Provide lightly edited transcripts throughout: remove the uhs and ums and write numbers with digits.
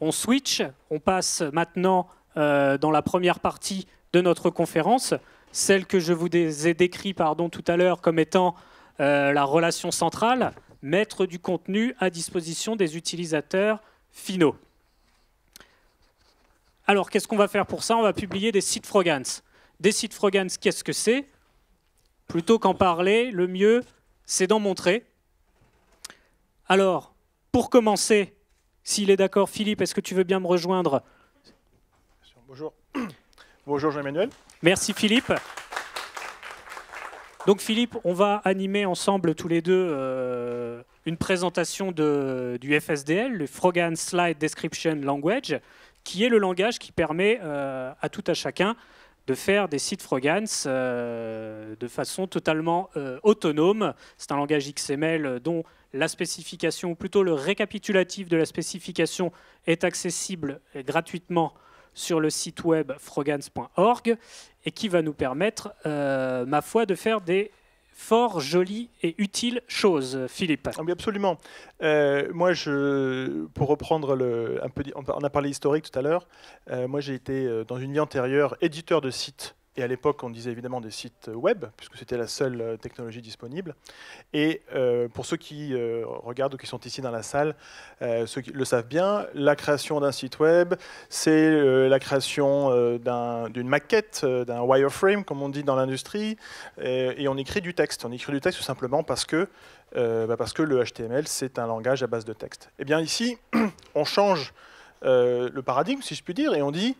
on switch, on passe maintenant dans la première partie de notre conférence, celle que je vous ai décrite tout à l'heure comme étant la relation centrale, mettre du contenu à disposition des utilisateurs finaux. Alors, qu'est-ce qu'on va faire pour ça? On va publier des sites Frogans. Des sites Frogans, qu'est-ce que c'est? Plutôt qu'en parler, le mieux, c'est d'en montrer. Alors, pour commencer, s'il est d'accord, Philippe, est-ce que tu veux bien me rejoindre? Bonjour. Bonjour Jean-Emmanuel. Merci Philippe. Donc Philippe, on va animer ensemble tous les deux une présentation du FSDL, le Frogans Slide Description Language, qui est le langage qui permet à tout à chacun de faire des sites Frogans de façon totalement autonome. C'est un langage XML dont la spécification, ou plutôt le récapitulatif de la spécification, est accessible gratuitement sur le site web frogans.org et qui va nous permettre, ma foi, de faire des fort jolies et utiles choses. Philippe? Oui, absolument. Moi, pour reprendre un peu, on a parlé historique tout à l'heure, moi j'ai été dans une vie antérieure éditeur de sites. Et à l'époque, on disait évidemment des sites web, puisque c'était la seule technologie disponible. Et pour ceux qui regardent ou qui sont ici dans la salle, ceux qui le savent bien, la création d'un site web, c'est la création d'une maquette, d'un wireframe, comme on dit dans l'industrie, et on écrit du texte. On écrit du texte tout simplement parce que le HTML, c'est un langage à base de texte. Et bien ici, on change le paradigme, si je puis dire, et on dit,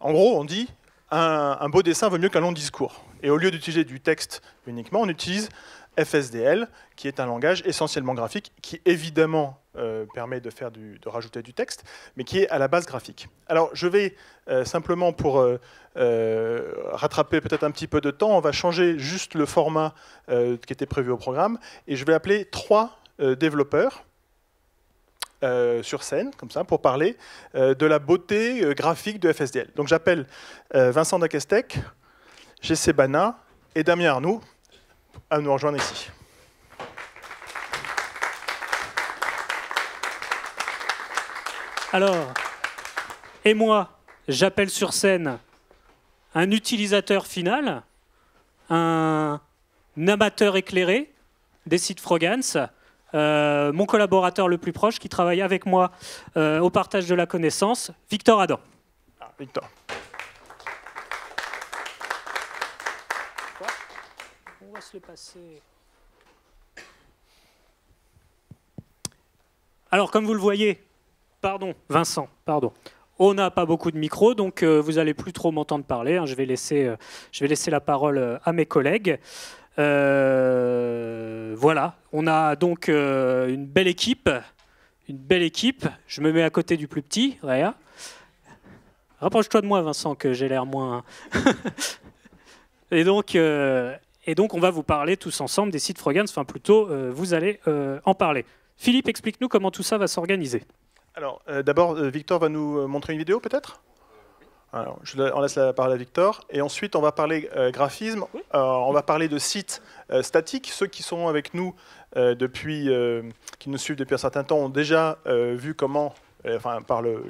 en gros, on dit, un beau dessin vaut mieux qu'un long discours. Et au lieu d'utiliser du texte uniquement, on utilise FSDL, qui est un langage essentiellement graphique, qui évidemment permet de rajouter du texte, mais qui est à la base graphique. Alors je vais simplement, pour rattraper peut-être un petit peu de temps, on va changer juste le format qui était prévu au programme, et je vais appeler trois développeurs sur scène, comme ça, pour parler de la beauté graphique de FSDL. Donc j'appelle Vincent Decaesteke, Jéssé Banah et Damien Arnoux à nous rejoindre ici. Alors, et moi, j'appelle sur scène un utilisateur final, un amateur éclairé des sites Frogans, mon collaborateur le plus proche qui travaille avec moi au partage de la connaissance, Victor Adam. Ah, Victor. On va se le passer. Alors, comme vous le voyez, pardon, Vincent, pardon, on n'a pas beaucoup de micros, donc vous n'allez plus trop m'entendre parler, hein, je vais laisser la parole à mes collègues. Voilà, on a donc une belle équipe. Je me mets à côté du plus petit, Raya. Rapproche-toi de moi, Vincent, que j'ai l'air moins... et donc, on va vous parler tous ensemble des sites Frogans, enfin plutôt, vous allez en parler. Philippe, explique-nous comment tout ça va s'organiser. Alors, d'abord, Victor va nous montrer une vidéo, peut-être ? Alors, on laisse la parole à Victor, et ensuite on va parler graphisme, on va parler de sites statiques. Ceux qui sont avec nous qui nous suivent depuis un certain temps ont déjà vu comment, enfin par le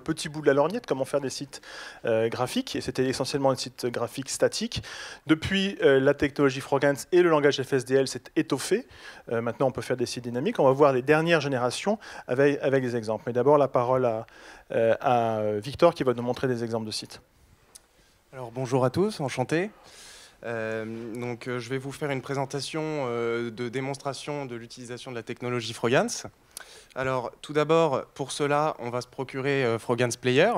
petit bout de la lorgnette, comment faire des sites graphiques, et c'était essentiellement des sites graphiques statiques. Depuis, la technologie Frogans et le langage FSDL s'est étoffé. Maintenant, on peut faire des sites dynamiques. On va voir les dernières générations avec des exemples. Mais d'abord, la parole à Victor qui va nous montrer des exemples de sites. Alors bonjour à tous, enchanté. Donc, je vais vous faire une présentation de démonstration de l'utilisation de la technologie Frogans. Alors tout d'abord, pour cela, on va se procurer Frogans Player.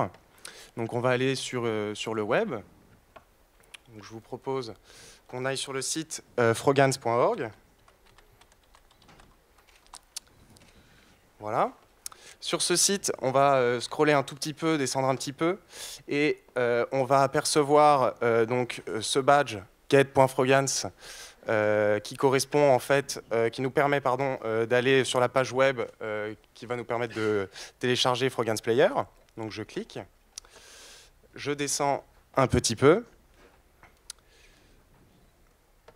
Donc on va aller sur le web. Donc, je vous propose qu'on aille sur le site frogans.org. Voilà. Sur ce site, on va scroller un tout petit peu, descendre un petit peu, et on va apercevoir donc ce badge get.frogans qui correspond en fait, qui nous permet d'aller sur la page web qui va nous permettre de télécharger Frogans Player. Donc je clique, je descends un petit peu,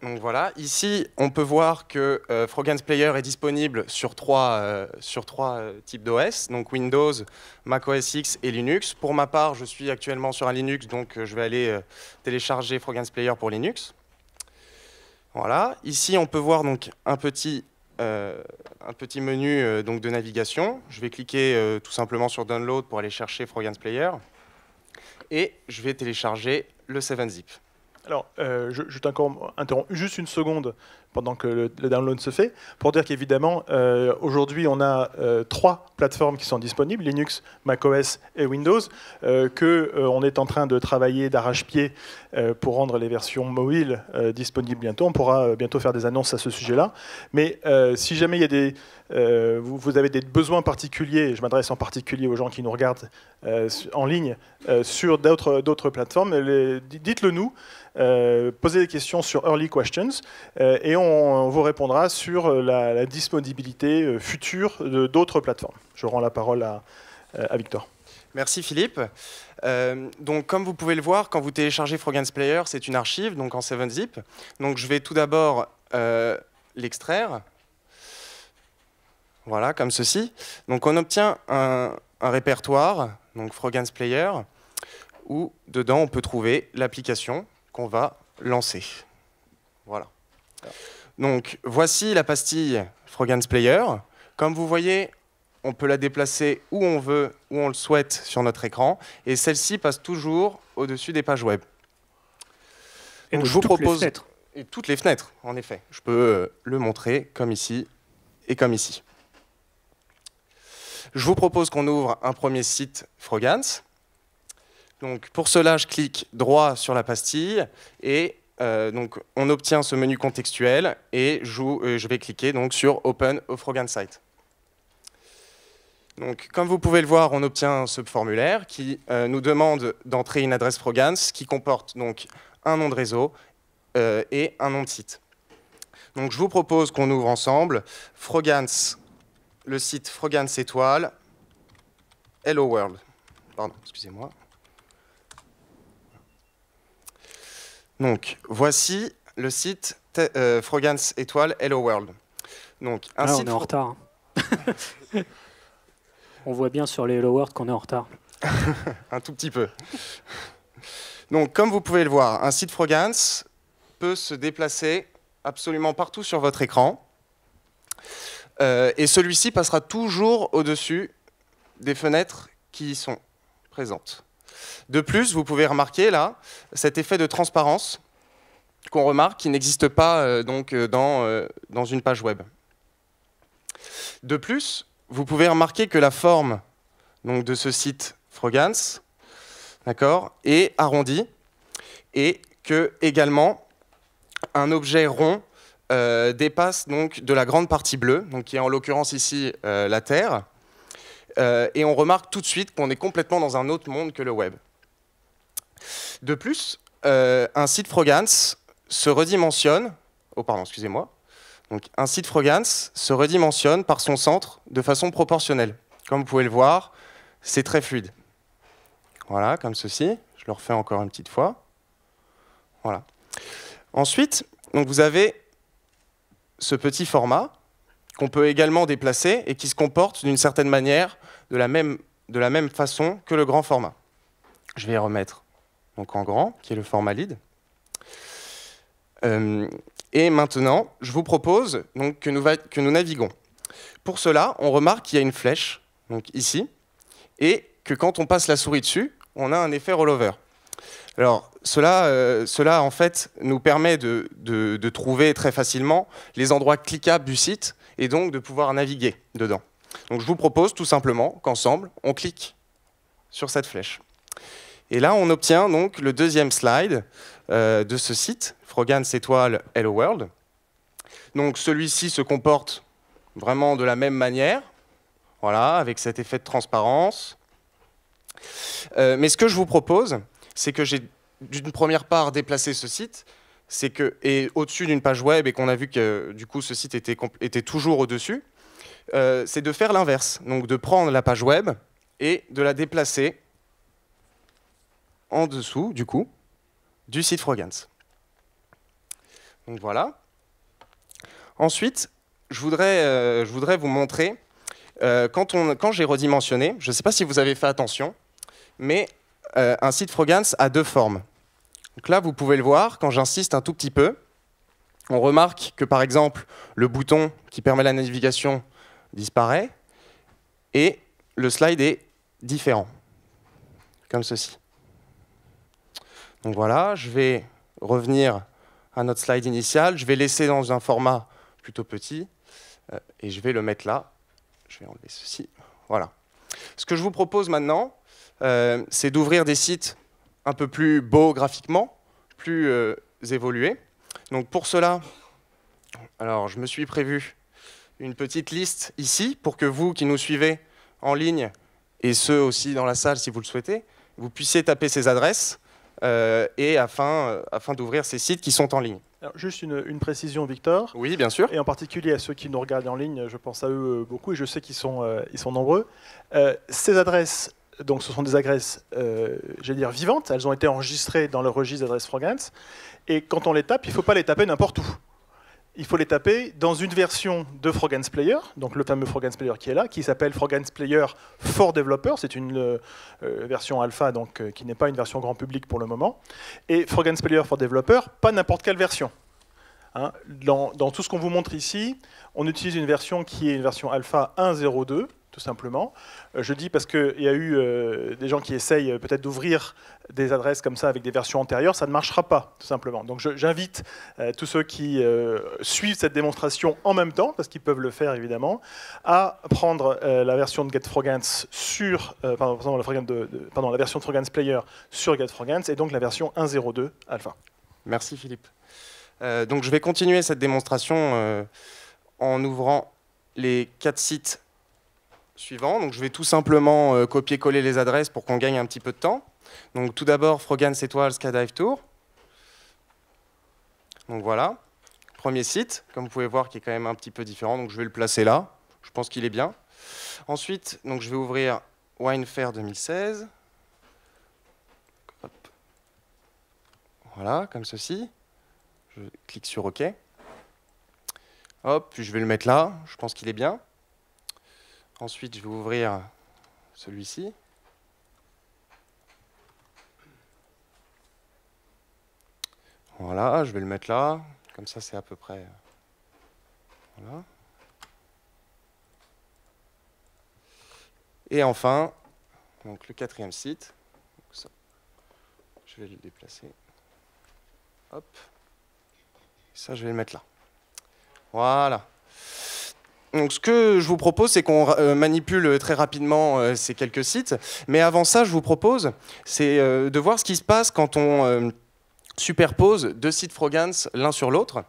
Donc voilà, ici on peut voir que Frogans Player est disponible sur trois types d'OS, donc Windows, Mac OS X et Linux. Pour ma part, je suis actuellement sur un Linux, donc je vais aller télécharger Frogans Player pour Linux. Voilà, ici on peut voir donc un petit menu donc de navigation. Je vais cliquer tout simplement sur Download pour aller chercher Frogans Player et je vais télécharger le 7-zip. Alors, je t'interromps juste une seconde pendant que le download se fait, pour dire qu'évidemment, aujourd'hui, on a trois plateformes qui sont disponibles, Linux, macOS et Windows, qu'on est en train de travailler d'arrache-pied pour rendre les versions mobiles disponibles bientôt. On pourra bientôt faire des annonces à ce sujet-là. Mais si jamais il y a vous avez des besoins particuliers, je m'adresse en particulier aux gens qui nous regardent en ligne sur d'autres plateformes, dites-le nous. Posez des questions sur Early Questions et on vous répondra sur la disponibilité future d'autres plateformes. Je rends la parole à Victor. Merci Philippe. Donc, comme vous pouvez le voir, quand vous téléchargez Frogans Player, c'est une archive, donc en 7-zip. Donc, je vais tout d'abord l'extraire. Voilà, comme ceci. Donc, on obtient un répertoire, donc Frogans Player, où dedans on peut trouver l'application qu'on va lancer. Voilà. Donc voici la pastille Frogans Player. Comme vous voyez, on peut la déplacer où on veut, où on le souhaite sur notre écran, et celle-ci passe toujours au-dessus des pages web. Et donc, je vous propose toutes les fenêtres, en effet. Je peux le montrer comme ici et comme ici. Je vous propose qu'on ouvre un premier site Frogans. Donc, pour cela, je clique droit sur la pastille et donc, on obtient ce menu contextuel et je vais cliquer donc, sur Open a Frogans Site. Donc, comme vous pouvez le voir, on obtient ce formulaire qui nous demande d'entrer une adresse Frogans qui comporte donc, un nom de réseau et un nom de site. Donc, je vous propose qu'on ouvre ensemble Frogans, le site Frogans étoile HelloWorld. Pardon, excusez-moi. Donc, voici le site Frogans étoile HelloWorld. Donc, un site on est en retard. Hein. On voit bien sur les HelloWorld qu'on est en retard. Un tout petit peu. Donc, comme vous pouvez le voir, un site Frogans peut se déplacer absolument partout sur votre écran. Et celui-ci passera toujours au-dessus des fenêtres qui y sont présentes. De plus, vous pouvez remarquer là cet effet de transparence qu'on remarque qui n'existe pas donc, dans une page web. De plus, vous pouvez remarquer que la forme donc, de ce site Frogans est arrondie et que également un objet rond dépasse donc, de la grande partie bleue, donc, qui est en l'occurrence ici la Terre. Et on remarque tout de suite qu'on est complètement dans un autre monde que le web. De plus, un site Frogans se redimensionne. Oh pardon, excusez-moi. Donc, un site Frogans se redimensionne par son centre de façon proportionnelle. Comme vous pouvez le voir, c'est très fluide. Voilà, comme ceci. Je le refais encore une petite fois. Voilà. Ensuite, donc vous avez ce petit format qu'on peut également déplacer et qui se comporte d'une certaine manière, de la même façon que le grand format. Je vais remettre donc en grand, qui est le format lead. Et maintenant, je vous propose donc, que nous naviguons. Pour cela, on remarque qu'il y a une flèche, donc ici, et que quand on passe la souris dessus, on a un effet rollover. Alors, cela en fait, nous permet de trouver très facilement les endroits cliquables du site et donc de pouvoir naviguer dedans. Donc je vous propose tout simplement qu'ensemble, on clique sur cette flèche. Et là, on obtient donc le deuxième slide de ce site, Frogans étoile HelloWorld. Donc celui-ci se comporte vraiment de la même manière, voilà, avec cet effet de transparence. Mais ce que je vous propose, c'est que j'ai d'une première part déplacé ce site, et au-dessus d'une page web, et qu'on a vu que du coup ce site était toujours au-dessus, c'est de faire l'inverse, donc de prendre la page web et de la déplacer en dessous, du coup, du site Frogans. Donc voilà. Ensuite, je voudrais vous montrer, quand j'ai redimensionné, je ne sais pas si vous avez fait attention, mais un site Frogans a deux formes. Donc là, vous pouvez le voir, quand j'insiste un tout petit peu, on remarque que par exemple, le bouton qui permet la navigation disparaît et le slide est différent, comme ceci. Donc voilà, je vais revenir à notre slide initial, je vais laisser dans un format plutôt petit et je vais le mettre là. Je vais enlever ceci, voilà. Ce que je vous propose maintenant, c'est d'ouvrir des sites un peu plus beaux graphiquement, plus évolués. Donc pour cela, alors je me suis prévu une petite liste ici pour que vous qui nous suivez en ligne et ceux aussi dans la salle si vous le souhaitez, vous puissiez taper ces adresses et afin d'ouvrir ces sites qui sont en ligne. Alors, juste une précision, Victor. Oui, bien sûr. Et en particulier à ceux qui nous regardent en ligne, je pense à eux beaucoup et je sais qu'ils sont, nombreux. Ces adresses, donc ce sont des adresses, j'allais dire vivantes, elles ont été enregistrées dans le registre d'adresses Frogans. Et quand on les tape, il ne faut pas les taper n'importe où. Il faut les taper dans une version de Frogans Player, donc le fameux Frogans Player qui est là, qui s'appelle Frogans Player for Developers. C'est une version alpha, donc qui n'est pas une version grand public pour le moment. Et Frogans Player for Developers, pas n'importe quelle version. Hein, dans tout ce qu'on vous montre ici, on utilise une version qui est une version alpha 1.0.2, tout simplement. Je dis parce qu'il y a eu des gens qui essayent peut-être d'ouvrir des adresses comme ça avec des versions antérieures, ça ne marchera pas, tout simplement. Donc j'invite tous ceux qui suivent cette démonstration en même temps, parce qu'ils peuvent le faire évidemment, à prendre la version de GetFrogans sur, pardon, la version de Frogans Player sur GetFrogans, et donc la version 1.0.2 alpha. Merci Philippe. Donc je vais continuer cette démonstration en ouvrant les 4 sites suivant. Donc, je vais tout simplement copier-coller les adresses pour qu'on gagne un petit peu de temps. Donc, tout d'abord, frogans*SkydiveTour. Donc voilà, premier site, comme vous pouvez voir, qui est quand même un petit peu différent. Donc, je vais le placer là. Je pense qu'il est bien. Ensuite, donc, je vais ouvrir Wine Fair 2016. Hop. Voilà, comme ceci. Je clique sur OK. Hop, puis je vais le mettre là. Je pense qu'il est bien. Ensuite, je vais ouvrir celui-ci. Voilà, je vais le mettre là. Comme ça, c'est à peu près... Voilà. Et enfin, donc le 4e site. Donc ça, je vais le déplacer. Hop. Ça, je vais le mettre là. Voilà. Donc, ce que je vous propose, c'est qu'on manipule très rapidement ces quelques sites. Mais avant ça, je vous propose de voir ce qui se passe quand on superpose deux sites Frogans l'un sur l'autre.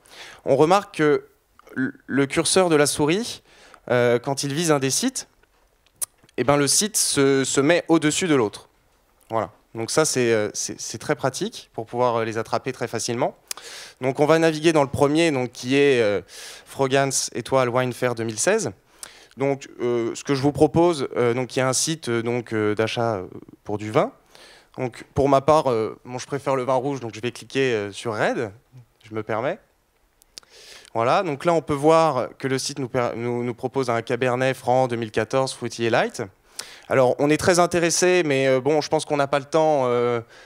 On remarque que le curseur de la souris, quand il vise un des sites, eh ben, le site se met au-dessus de l'autre. Voilà. Donc ça, c'est très pratique pour pouvoir les attraper très facilement. Donc on va naviguer dans le premier, donc, qui est Frogans Wine Fair 2016. Donc ce que je vous propose, donc il y a un site d'achat pour du vin. Donc pour ma part, je préfère le vin rouge, donc je vais cliquer sur Red. Je me permets. Voilà. Donc là, on peut voir que le site nous propose un Cabernet Franc 2014 Fruity et Light. Alors, on est très intéressé, mais bon, je pense qu'on n'a pas le temps.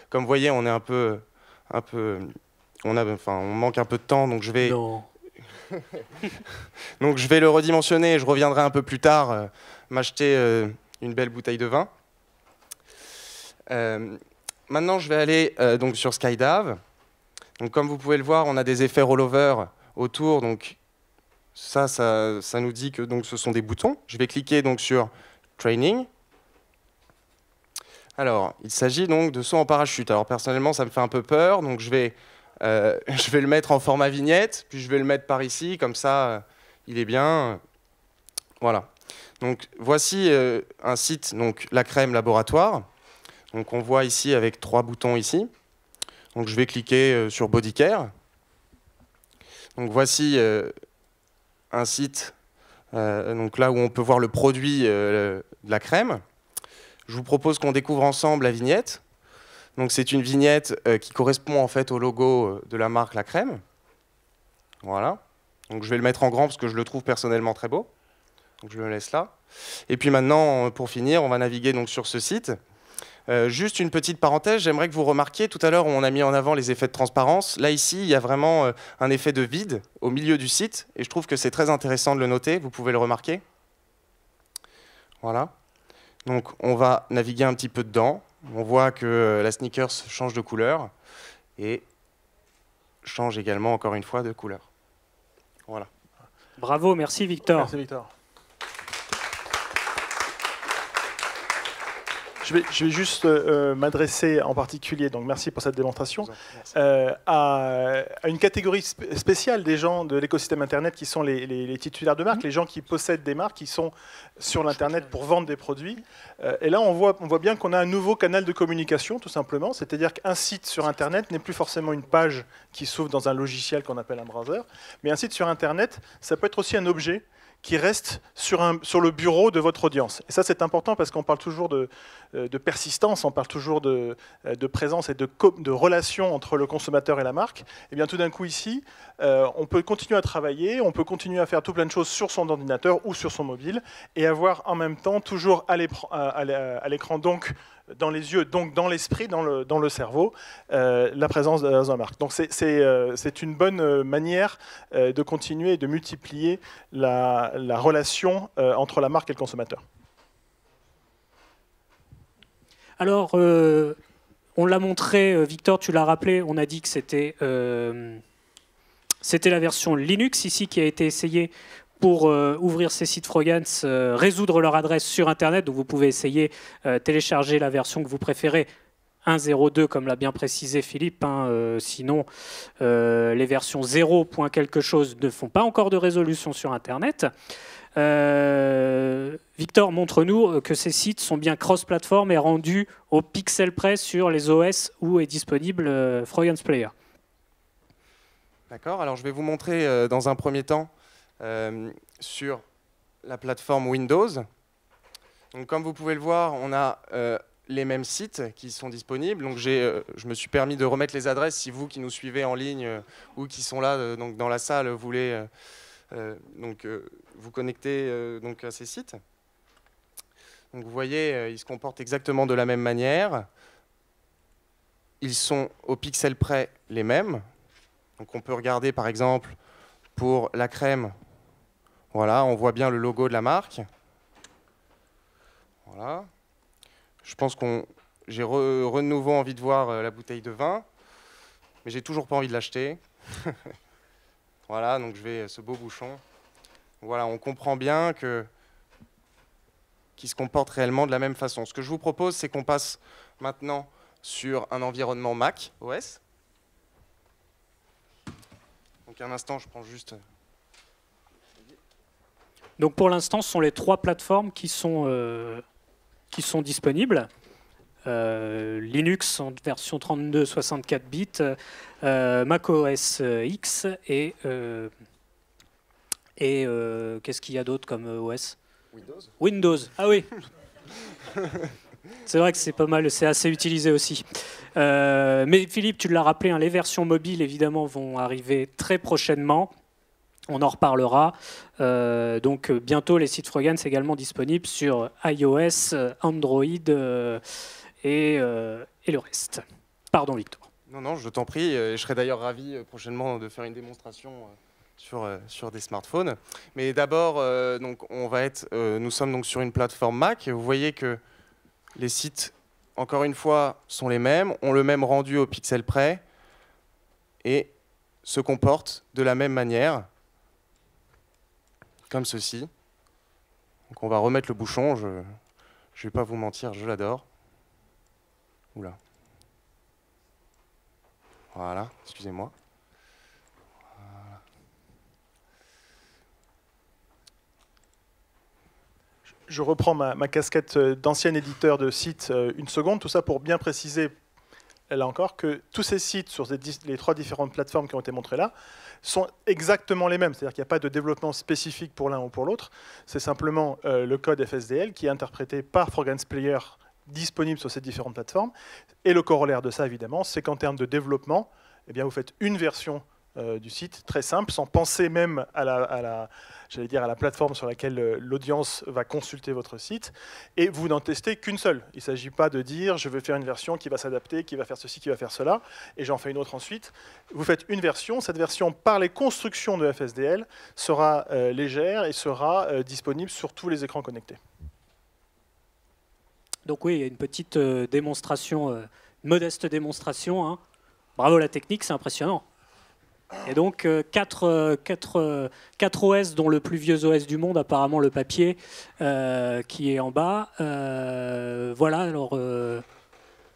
Comme vous voyez, on est on manque un peu de temps, donc je vais. Non. Donc je vais le redimensionner. Et je reviendrai un peu plus tard m'acheter une belle bouteille de vin. Maintenant, je vais aller donc sur Skydive. Donc, comme vous pouvez le voir, on a des effets rollover autour. Donc ça nous dit que donc ce sont des boutons. Je vais cliquer donc sur Training. Alors, il s'agit donc de saut en parachute. Alors, personnellement, ça me fait un peu peur, donc je vais le mettre en format vignette, puis je vais le mettre par ici, comme ça, il est bien. Voilà. Donc, voici un site, donc La Crème Laboratoire. Donc, on voit ici avec 3 boutons ici. Donc, je vais cliquer sur Body Care. Donc, voici un site. Donc là où on peut voir le produit de la crème. Je vous propose qu'on découvre ensemble la vignette. Donc c'est une vignette qui correspond en fait au logo de la marque La Crème. Voilà. Donc je vais le mettre en grand parce que je le trouve personnellement très beau. Donc je le laisse là. Et puis maintenant, pour finir, on va naviguer donc sur ce site. Juste une petite parenthèse, j'aimerais que vous remarquiez, tout à l'heure on a mis en avant les effets de transparence. Là ici, il y a vraiment un effet de vide au milieu du site et je trouve que c'est très intéressant de le noter, vous pouvez le remarquer. Voilà. Donc on va naviguer un petit peu dedans. On voit que la sneakers change de couleur et change également encore une fois de couleur. Voilà. Bravo, merci Victor. Merci Victor. Je vais juste m'adresser en particulier, donc merci pour cette démonstration, à une catégorie spéciale des gens de l'écosystème Internet qui sont les titulaires de marques, les gens qui possèdent des marques, qui sont sur l'Internet pour vendre des produits. Et là, on voit bien qu'on a un nouveau canal de communication, tout simplement. C'est-à-dire qu'un site sur Internet n'est plus forcément une page qui s'ouvre dans un logiciel qu'on appelle un browser, mais un site sur Internet, ça peut être aussi un objet qui reste sur le bureau de votre audience. Et ça, c'est important parce qu'on parle toujours de persistance, on parle toujours de présence et de relation entre le consommateur et la marque. Et bien tout d'un coup ici, on peut continuer à travailler, on peut continuer à faire tout plein de choses sur son ordinateur ou sur son mobile et avoir en même temps toujours à l'écran, donc dans les yeux, donc dans l'esprit, dans le cerveau, la présence de la marque. Donc c'est une bonne manière de continuer et de multiplier la relation entre la marque et le consommateur. Alors, on l'a montré, Victor, tu l'as rappelé, on a dit que c'était la version Linux ici qui a été essayée pour ouvrir ces sites Frogans, résoudre leur adresse sur Internet. Donc vous pouvez essayer télécharger la version que vous préférez, 1.0.2 comme l'a bien précisé Philippe. Hein, sinon, les versions 0. Quelque chose ne font pas encore de résolution sur Internet. Victor, montre-nous que ces sites sont bien cross-plateforme et rendus au pixel près sur les OS où est disponible Frogans Player. D'accord. Alors je vais vous montrer dans un premier temps sur la plateforme Windows. Donc, comme vous pouvez le voir, on a les mêmes sites qui sont disponibles. Donc, je me suis permis de remettre les adresses si vous qui nous suivez en ligne ou qui sont là donc, dans la salle voulez vous connecter donc, à ces sites. Donc, vous voyez, ils se comportent exactement de la même manière. Ils sont au pixel près les mêmes. Donc, on peut regarder par exemple pour la crème. Voilà, on voit bien le logo de la marque. Voilà. Je pense que j'ai de nouveau envie de voir la bouteille de vin, mais j'ai toujours pas envie de l'acheter. Voilà, donc je vais ce beau bouchon. Voilà, on comprend bien qu'ils se comportent réellement de la même façon. Ce que je vous propose, c'est qu'on passe maintenant sur un environnement Mac OS. Donc un instant, je prends juste... Donc pour l'instant, ce sont les trois plateformes qui sont disponibles. Linux en version 32, 64 bits, Mac OS X et qu'est-ce qu'il y a d'autre comme OS? Windows. Ah oui. C'est vrai que c'est pas mal, c'est assez utilisé aussi. Mais Philippe, tu l'as rappelé, hein, les versions mobiles, évidemment, vont arriver très prochainement. On en reparlera. Donc bientôt, les sites Frogans sont également disponibles sur iOS, Android et le reste. Pardon, Victor. Non, non, je t'en prie. Je serai d'ailleurs ravi prochainement de faire une démonstration sur des smartphones. Mais d'abord, nous sommes donc sur une plateforme Mac. Vous voyez que les sites, encore une fois, sont les mêmes, ont le même rendu au pixel près et se comportent de la même manière, comme ceci. Donc on va remettre le bouchon, je ne vais pas vous mentir, je l'adore. Oula. Voilà, excusez-moi. Voilà. Je reprends ma casquette d'ancien éditeur de site une seconde, tout ça pour bien préciser, là encore, que tous ces sites sur les trois différentes plateformes qui ont été montrées là sont exactement les mêmes. C'est-à-dire qu'il n'y a pas de développement spécifique pour l'un ou pour l'autre. C'est simplement le code FSDL qui est interprété par Frogans Player disponible sur ces différentes plateformes. Et le corollaire de ça, évidemment, c'est qu'en termes de développement, eh bien, vous faites une version du site, très simple, sans penser même à la plateforme sur laquelle l'audience va consulter votre site, et vous n'en testez qu'une seule. Il ne s'agit pas de dire, je vais faire une version qui va s'adapter, qui va faire ceci, qui va faire cela, et j'en fais une autre ensuite. Vous faites une version, cette version, par les constructions de FSDL, sera légère et sera disponible sur tous les écrans connectés. Donc oui, il y a une petite démonstration, modeste démonstration, hein. Bravo la technique, c'est impressionnant. Et donc, 4 OS, dont le plus vieux OS du monde, apparemment le papier, qui est en bas. Voilà, alors,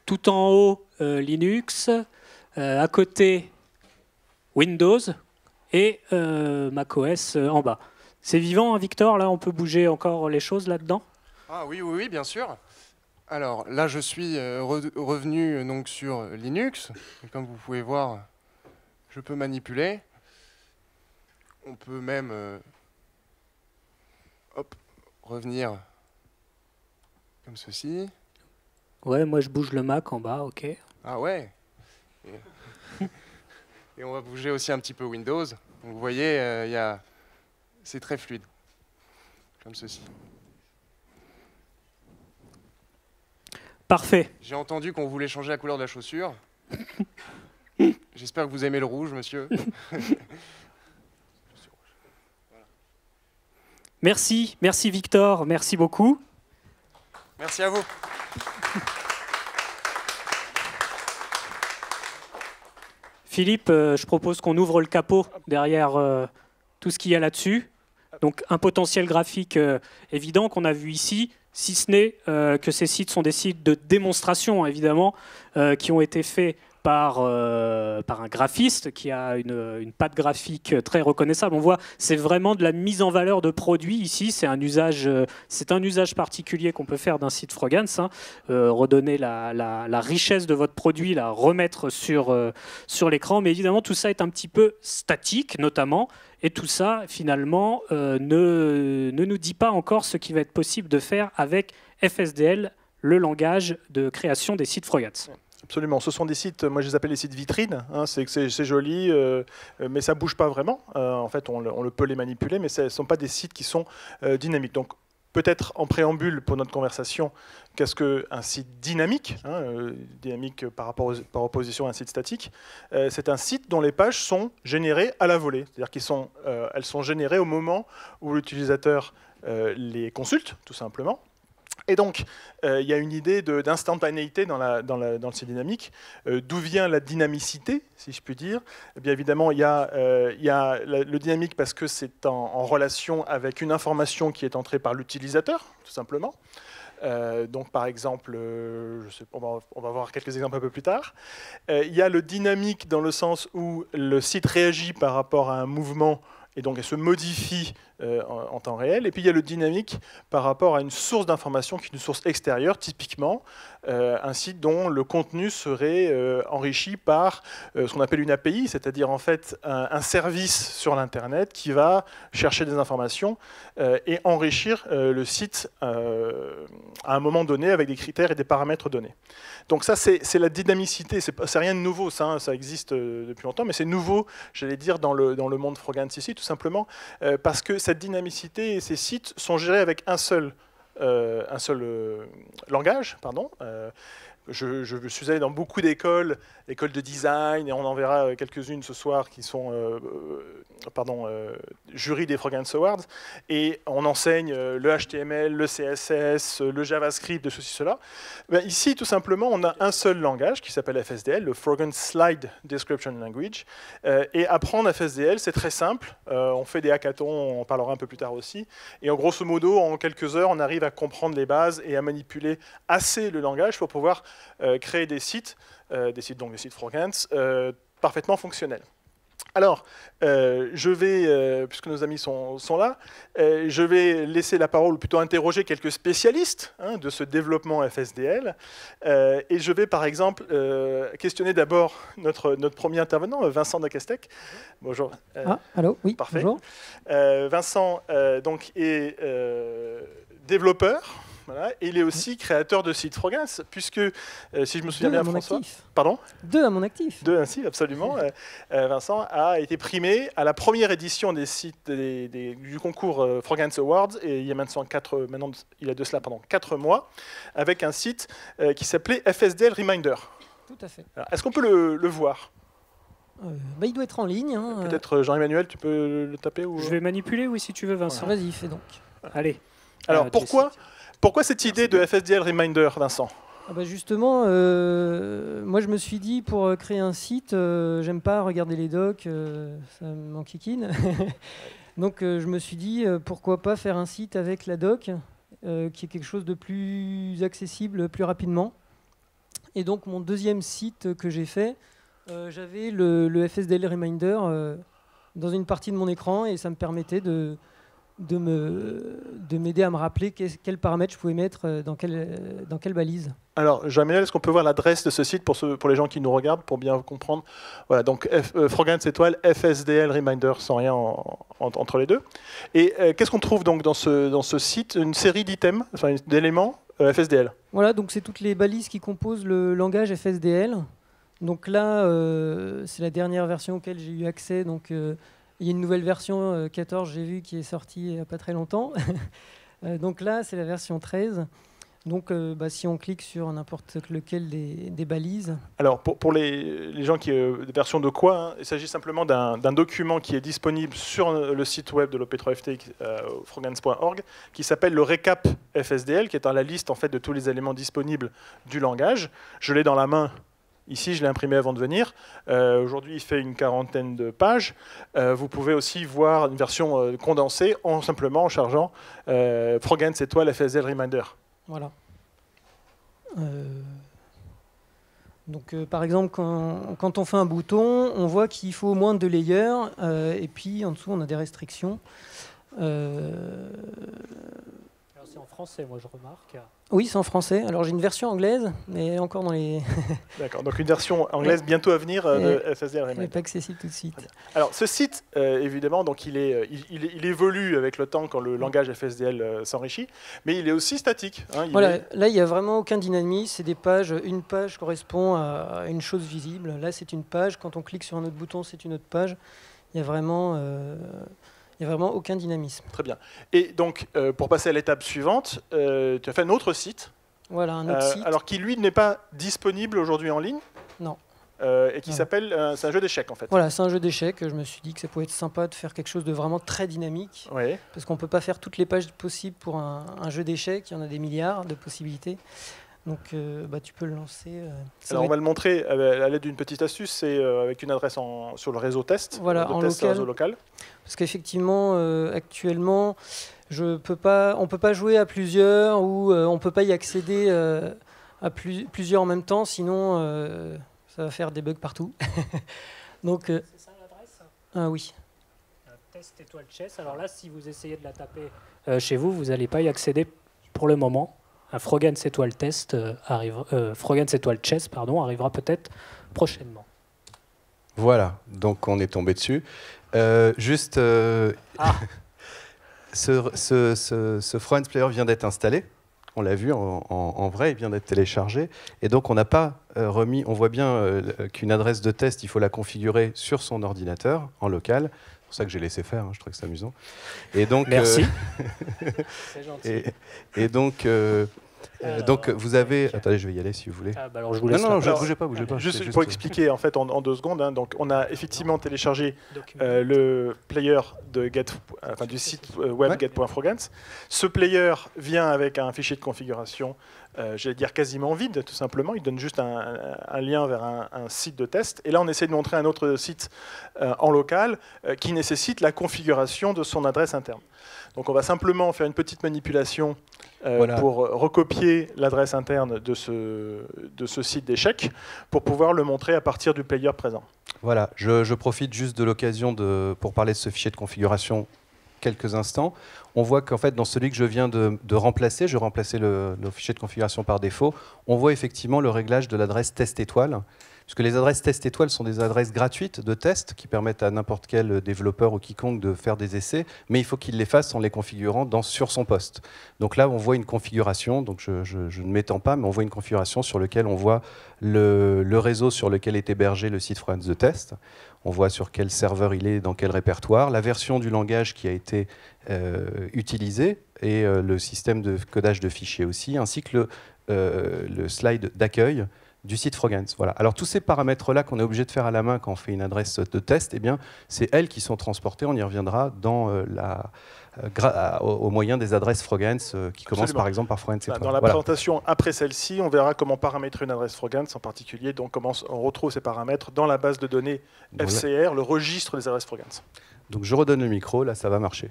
tout en haut, Linux, à côté, Windows, et Mac OS en bas. C'est vivant, hein, Victor, là, on peut bouger encore les choses là-dedans? Ah oui, oui, oui, bien sûr. Alors, là, je suis revenu donc, sur Linux, comme vous pouvez voir. Je peux manipuler, on peut même hop, revenir comme ceci. Ouais, moi je bouge le Mac en bas, ok. Ah ouais. Et on va bouger aussi un petit peu Windows. Donc vous voyez, c'est très fluide, comme ceci. Parfait. J'ai entendu qu'on voulait changer la couleur de la chaussure. J'espère que vous aimez le rouge, monsieur. Merci, merci Victor, merci beaucoup. Merci à vous. Philippe, je propose qu'on ouvre le capot derrière tout ce qu'il y a là-dessus. Donc un potentiel graphique évident qu'on a vu ici, si ce n'est que ces sites sont des sites de démonstration, évidemment, qui ont été faits par un graphiste qui a une patte graphique très reconnaissable. On voit, c'est vraiment de la mise en valeur de produits ici. C'est un usage particulier qu'on peut faire d'un site Frogans, hein. Redonner la richesse de votre produit, la remettre sur l'écran. Mais évidemment, tout ça est un petit peu statique, notamment. Et tout ça, finalement, ne nous dit pas encore ce qui va être possible de faire avec FSDL, le langage de création des sites Frogans. Absolument. Ce sont des sites, moi je les appelle les sites vitrines, hein, c'est joli, mais ça ne bouge pas vraiment. En fait, on peut les manipuler, mais ce ne sont pas des sites qui sont dynamiques. Donc, peut-être en préambule pour notre conversation, qu'est-ce qu'un site dynamique, hein, dynamique par opposition à un site statique, c'est un site dont les pages sont générées à la volée. C'est-à-dire qu'elles sont générées au moment où l'utilisateur les consulte, tout simplement. Et donc, il y a une idée d'instantanéité dans le site dynamique. D'où vient la dynamicité, si je puis dire? Eh bien, évidemment, il y a le dynamique parce que c'est en relation avec une information qui est entrée par l'utilisateur, tout simplement. Donc, par exemple, je sais pas, on va voir quelques exemples un peu plus tard. Il y a le dynamique dans le sens où le site réagit par rapport à un mouvement et donc elle se modifie en temps réel. Et puis il y a le dynamique par rapport à une source d'information qui est une source extérieure, typiquement un site dont le contenu serait enrichi par ce qu'on appelle une API, c'est-à-dire en fait un service sur l'Internet qui va chercher des informations et enrichir le site à un moment donné avec des critères et des paramètres donnés. Donc ça, c'est la dynamicité, c'est rien de nouveau, ça, hein, ça existe depuis longtemps, mais c'est nouveau, j'allais dire, dans le monde Frogans ici, tout simplement, parce que cette dynamicité et ces sites sont gérés avec un seul langage. Pardon. Je suis allé dans beaucoup d'écoles, écoles de design, et on en verra quelques-unes ce soir qui sont jury des Frogans Awards, et on enseigne le HTML, le CSS, le JavaScript, de ceci, cela. Ben ici, tout simplement, on a un seul langage qui s'appelle FSDL, le Frogans Slide Description Language, et apprendre FSDL, c'est très simple, on fait des hackathons, on en parlera un peu plus tard aussi, et en grosso modo, en quelques heures, on arrive à comprendre les bases et à manipuler assez le langage pour pouvoir créer des sites Frogans, parfaitement fonctionnels. Alors, je vais, puisque nos amis sont là, je vais laisser la parole, ou plutôt interroger quelques spécialistes, hein, de ce développement FSDL. Et je vais, par exemple, questionner d'abord notre premier intervenant, Vincent Decaesteke. Bonjour. Ah, allô, oui, parfait. Bonjour. Vincent donc, est développeur. Voilà. Et il est aussi créateur de sites Frogans, puisque, si je me souviens bien, François... Pardon ? 2 à mon actif. 2 ainsi, absolument. Vincent a été primé à la première édition des sites du concours Frogans Awards, et il y a maintenant 4 mois, avec un site qui s'appelait FSDL Reminder. Tout à fait. Est-ce qu'on peut le voir ? Il doit être en ligne. Hein. Peut-être, Jean-Emmanuel, tu peux le taper ou... Je vais manipuler, oui, si tu veux, Vincent. Voilà. Vas-y, fais donc. Allez. Alors, pourquoi cette idée de FSDL Reminder, Vincent ? Justement, moi, je me suis dit, pour créer un site, j'aime pas regarder les docs, ça m'enquiquine. Donc, je me suis dit, pourquoi pas faire un site avec la doc, qui est quelque chose de plus accessible, plus rapidement. Et donc, mon deuxième site que j'ai fait, j'avais le FSDL Reminder dans une partie de mon écran, et ça me permettait de m'aider à me rappeler quels paramètres je pouvais mettre dans quelle balise. Alors, Jean-Emmanuel, est-ce qu'on peut voir l'adresse de ce site pour les gens qui nous regardent, pour bien comprendre? Voilà, donc Frogans étoile FSDL Reminder, sans rien entre les deux. Et qu'est-ce qu'on trouve donc dans ce site? Une série d'items, enfin d'éléments FSDL. Voilà, donc c'est toutes les balises qui composent le langage FSDL. Donc là, c'est la dernière version auquel j'ai eu accès. Donc, il y a une nouvelle version 14, j'ai vu, qui est sortie il n'y a pas très longtemps. Donc là, c'est la version 13. Donc, si on clique sur n'importe lequel des balises... Alors, pour les gens qui... version de quoi, hein, il s'agit simplement d'un document qui est disponible sur le site web de l'OP3FT, frogans.org, qui s'appelle le récap FSDL, qui est dans la liste en fait, de tous les éléments disponibles du langage. Je l'ai dans la main... Ici, je l'ai imprimé avant de venir. Aujourd'hui, il fait une 40aine de pages. Vous pouvez aussi voir une version condensée simplement en chargeant Frogans étoile FSDL Reminder. Voilà. Par exemple, quand on fait un bouton, on voit qu'il faut au moins 2 layers. Et puis, en dessous, on a des restrictions. Alors, c'est en français, moi, je remarque. Oui, c'est en français. Alors j'ai une version anglaise, mais encore dans les... D'accord, donc une version anglaise bientôt à venir de FSDL Reminder. Mais pas accessible tout de suite. Alors ce site, évidemment, donc il évolue avec le temps quand le langage FSDL s'enrichit, mais il est aussi statique. Hein, là, il n'y a vraiment aucun dynamisme. C'est des pages. Une page correspond à une chose visible. Là, c'est une page. Quand on clique sur un autre bouton, c'est une autre page. Il y a vraiment... Il n'y a vraiment aucun dynamisme. Très bien. Et donc, pour passer à l'étape suivante, tu as fait un autre site. Voilà, un autre site. Alors, qui, lui, n'est pas disponible aujourd'hui en ligne. Non. Et qui s'appelle... c'est un jeu d'échecs, en fait. Voilà, c'est un jeu d'échecs. Je me suis dit que ça pouvait être sympa de faire quelque chose de vraiment très dynamique. Oui. Parce qu'on ne peut pas faire toutes les pages possibles pour un jeu d'échecs. Il y en a des milliards de possibilités. Donc, tu peux le lancer. Alors, on va le montrer à l'aide d'une petite astuce, c'est avec une adresse sur le réseau test. Voilà, réseau local. Parce qu'effectivement, actuellement, on ne peut pas jouer à plusieurs ou on ne peut pas y accéder à plusieurs en même temps, sinon ça va faire des bugs partout. Donc, c'est ça l'adresse ? Oui. Test étoile chess. Alors là, si vous essayez de la taper chez vous, vous n'allez pas y accéder pour le moment. Un Frogans étoile test Frogans étoile chess arrivera peut-être prochainement. Voilà, donc on est tombé dessus. Ce Frogans Player vient d'être installé. On l'a vu en vrai, il vient d'être téléchargé. Et donc on n'a pas remis, on voit bien qu'une adresse de test, il faut la configurer sur son ordinateur en local. C'est pour ça que j'ai laissé faire, hein, je trouve que c'est amusant. Et donc, merci. C'est gentil. Donc vous avez... Attendez, je vais y aller si vous voulez. Alors je vous laisse. Non, bougez pas. Juste pour expliquer en fait en 2 secondes. Hein, donc on a effectivement téléchargé le player du site web get.frogans. Ce player vient avec un fichier de configuration. J'allais dire quasiment vide, tout simplement. Il donne juste un lien vers un site de test. Et là, on essaie de montrer un autre site en local qui nécessite la configuration de son adresse interne. Donc, on va simplement faire une petite manipulation pour recopier l'adresse interne de ce site d'échecs pour pouvoir le montrer à partir du player présent. Voilà, je profite juste de l'occasion pour parler de ce fichier de configuration quelques instants. On voit qu'en fait, dans celui que je viens de remplacer, je remplaçais le fichier de configuration par défaut, on voit effectivement le réglage de l'adresse test étoile, puisque les adresses test étoiles sont des adresses gratuites de test qui permettent à n'importe quel développeur ou quiconque de faire des essais, mais il faut qu'il les fasse en les configurant sur son poste. Donc là, on voit une configuration, donc je ne m'étends pas, mais on voit une configuration sur laquelle on voit le réseau sur lequel est hébergé le site Frogans de test. On voit sur quel serveur il est, dans quel répertoire, la version du langage qui a été utilisée et le système de codage de fichiers aussi, ainsi que le slide d'accueil du site Frogans. Voilà. Alors tous ces paramètres-là qu'on est obligé de faire à la main quand on fait une adresse de test, eh bien, c'est elles qui sont transportées, on y reviendra, dans au moyen des adresses Frogans qui commencent par exemple par Frogans. Dans la présentation après celle-ci, on verra comment paramétrer une adresse Frogans en particulier, donc comment on retrouve ces paramètres dans la base de données FCR, le registre des adresses Frogans. Donc je redonne le micro, là ça va marcher.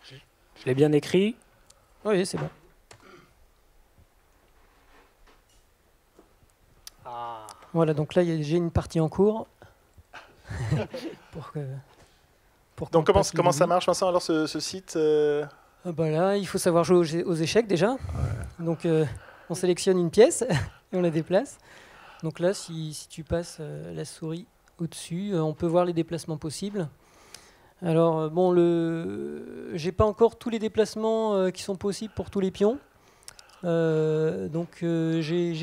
Merci. Je l'ai bien écrit? Oui, c'est bon. Voilà, donc là, j'ai une partie en cours. Donc comment ça marche, Vincent, alors ce site Là, il faut savoir jouer aux échecs, déjà. Ouais. Donc on sélectionne une pièce et on la déplace. Donc là, si tu passes la souris au-dessus, on peut voir les déplacements possibles. Alors, bon, j'ai pas encore tous les déplacements qui sont possibles pour tous les pions. J'ai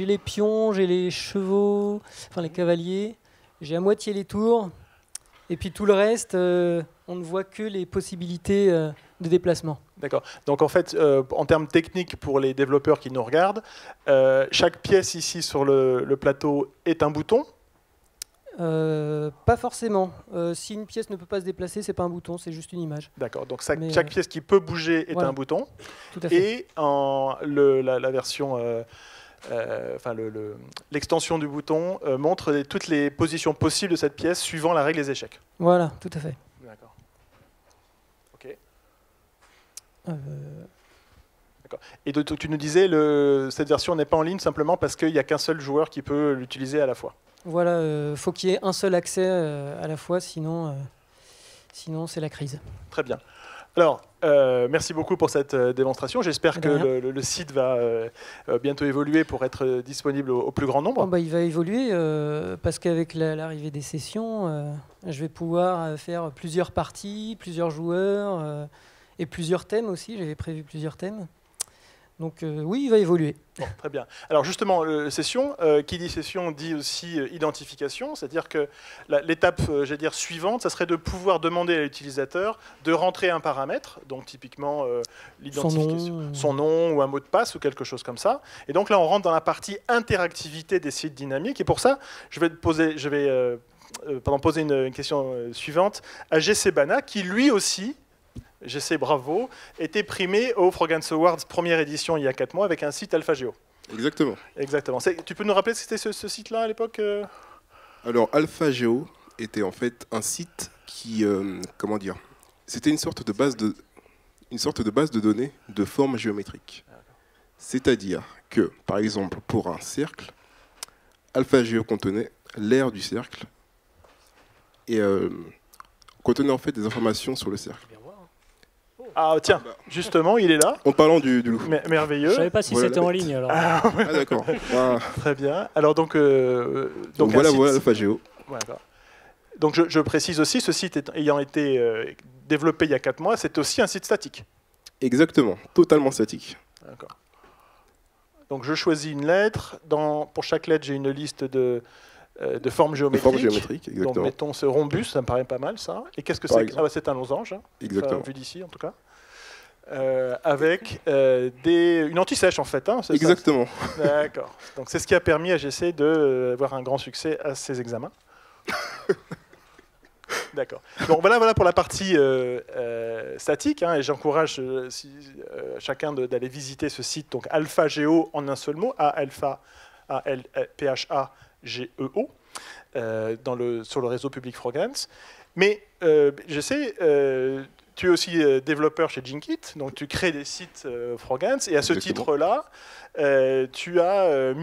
les pions, j'ai les chevaux, enfin les cavaliers, j'ai à moitié les tours, et puis tout le reste, on ne voit que les possibilités de déplacement. D'accord. Donc en fait, en termes techniques pour les développeurs qui nous regardent, chaque pièce ici sur le plateau est un bouton? Pas forcément. Si une pièce ne peut pas se déplacer, c'est pas un bouton, c'est juste une image. D'accord, donc chaque pièce qui peut bouger est un bouton. Tout à fait. Et la version, l'extension du bouton montre toutes les positions possibles de cette pièce suivant la règle des échecs. Voilà, tout à fait. D'accord. Ok. Et donc, tu nous disais, cette version n'est pas en ligne simplement parce qu'il n'y a qu'un seul joueur qui peut l'utiliser à la fois. Voilà, faut qu'il y ait un seul accès à la fois, sinon c'est la crise. Très bien. Alors, merci beaucoup pour cette démonstration. J'espère que le site va bientôt évoluer pour être disponible au plus grand nombre. Oh, il va évoluer parce qu'avec l'arrivée des sessions, je vais pouvoir faire plusieurs parties, plusieurs joueurs et plusieurs thèmes aussi. J'avais prévu plusieurs thèmes. Donc oui, il va évoluer. Bon, très bien. Alors justement, session, qui dit session dit aussi identification, c'est-à-dire que l'étape suivante, ça serait de pouvoir demander à l'utilisateur de rentrer un paramètre, donc typiquement l'identification, son nom ou un mot de passe ou quelque chose comme ça. Et donc là, on rentre dans la partie interactivité des sites dynamiques. Et pour ça, je vais poser une question suivante à Jéssé Banah, qui lui aussi... Jéssé, bravo, était primé au Frogans Awards première édition il y a 4 mois avec un site AlphaGeo. Exactement. Exactement. Tu peux nous rappeler que c'était ce site-là à l'époque? Alors AlphaGeo était en fait un site qui, comment dire, c'était une sorte de base de données de forme géométrique. C'est-à-dire que, par exemple, pour un cercle, AlphaGeo contenait l'aire du cercle et contenait en fait des informations sur le cercle. Ah tiens, justement, il est là. En parlant du loup. Merveilleux. Je ne savais pas si c'était en ligne alors. Ah d'accord. Très bien. Alors donc voilà, voilà AlphaGeo. Voilà. Donc je précise aussi, ce site ayant été développé il y a 4 mois, c'est aussi un site statique. Exactement, totalement statique. D'accord. Donc je choisis une lettre. Pour chaque lettre, j'ai une liste de formes géométriques. Exactement. Donc mettons ce rhombus, ça me paraît pas mal ça. Et qu'est-ce que c'est? C'est un losange, hein. Exactement. Enfin, vu d'ici en tout cas. Avec une anti-sèche en fait. Hein, exactement. D'accord. Donc c'est ce qui a permis à Jéssé d'avoir un grand succès à ses examens. D'accord. Donc voilà pour la partie statique. Hein, et j'encourage chacun d'aller visiter ce site. Donc AlphaGeo en un seul mot. AlphaGeo sur le réseau public Frogans. Mais Jéssé, tu es aussi développeur chez Jinkit, donc tu crées des sites Frogans, et à ce titre-là, tu as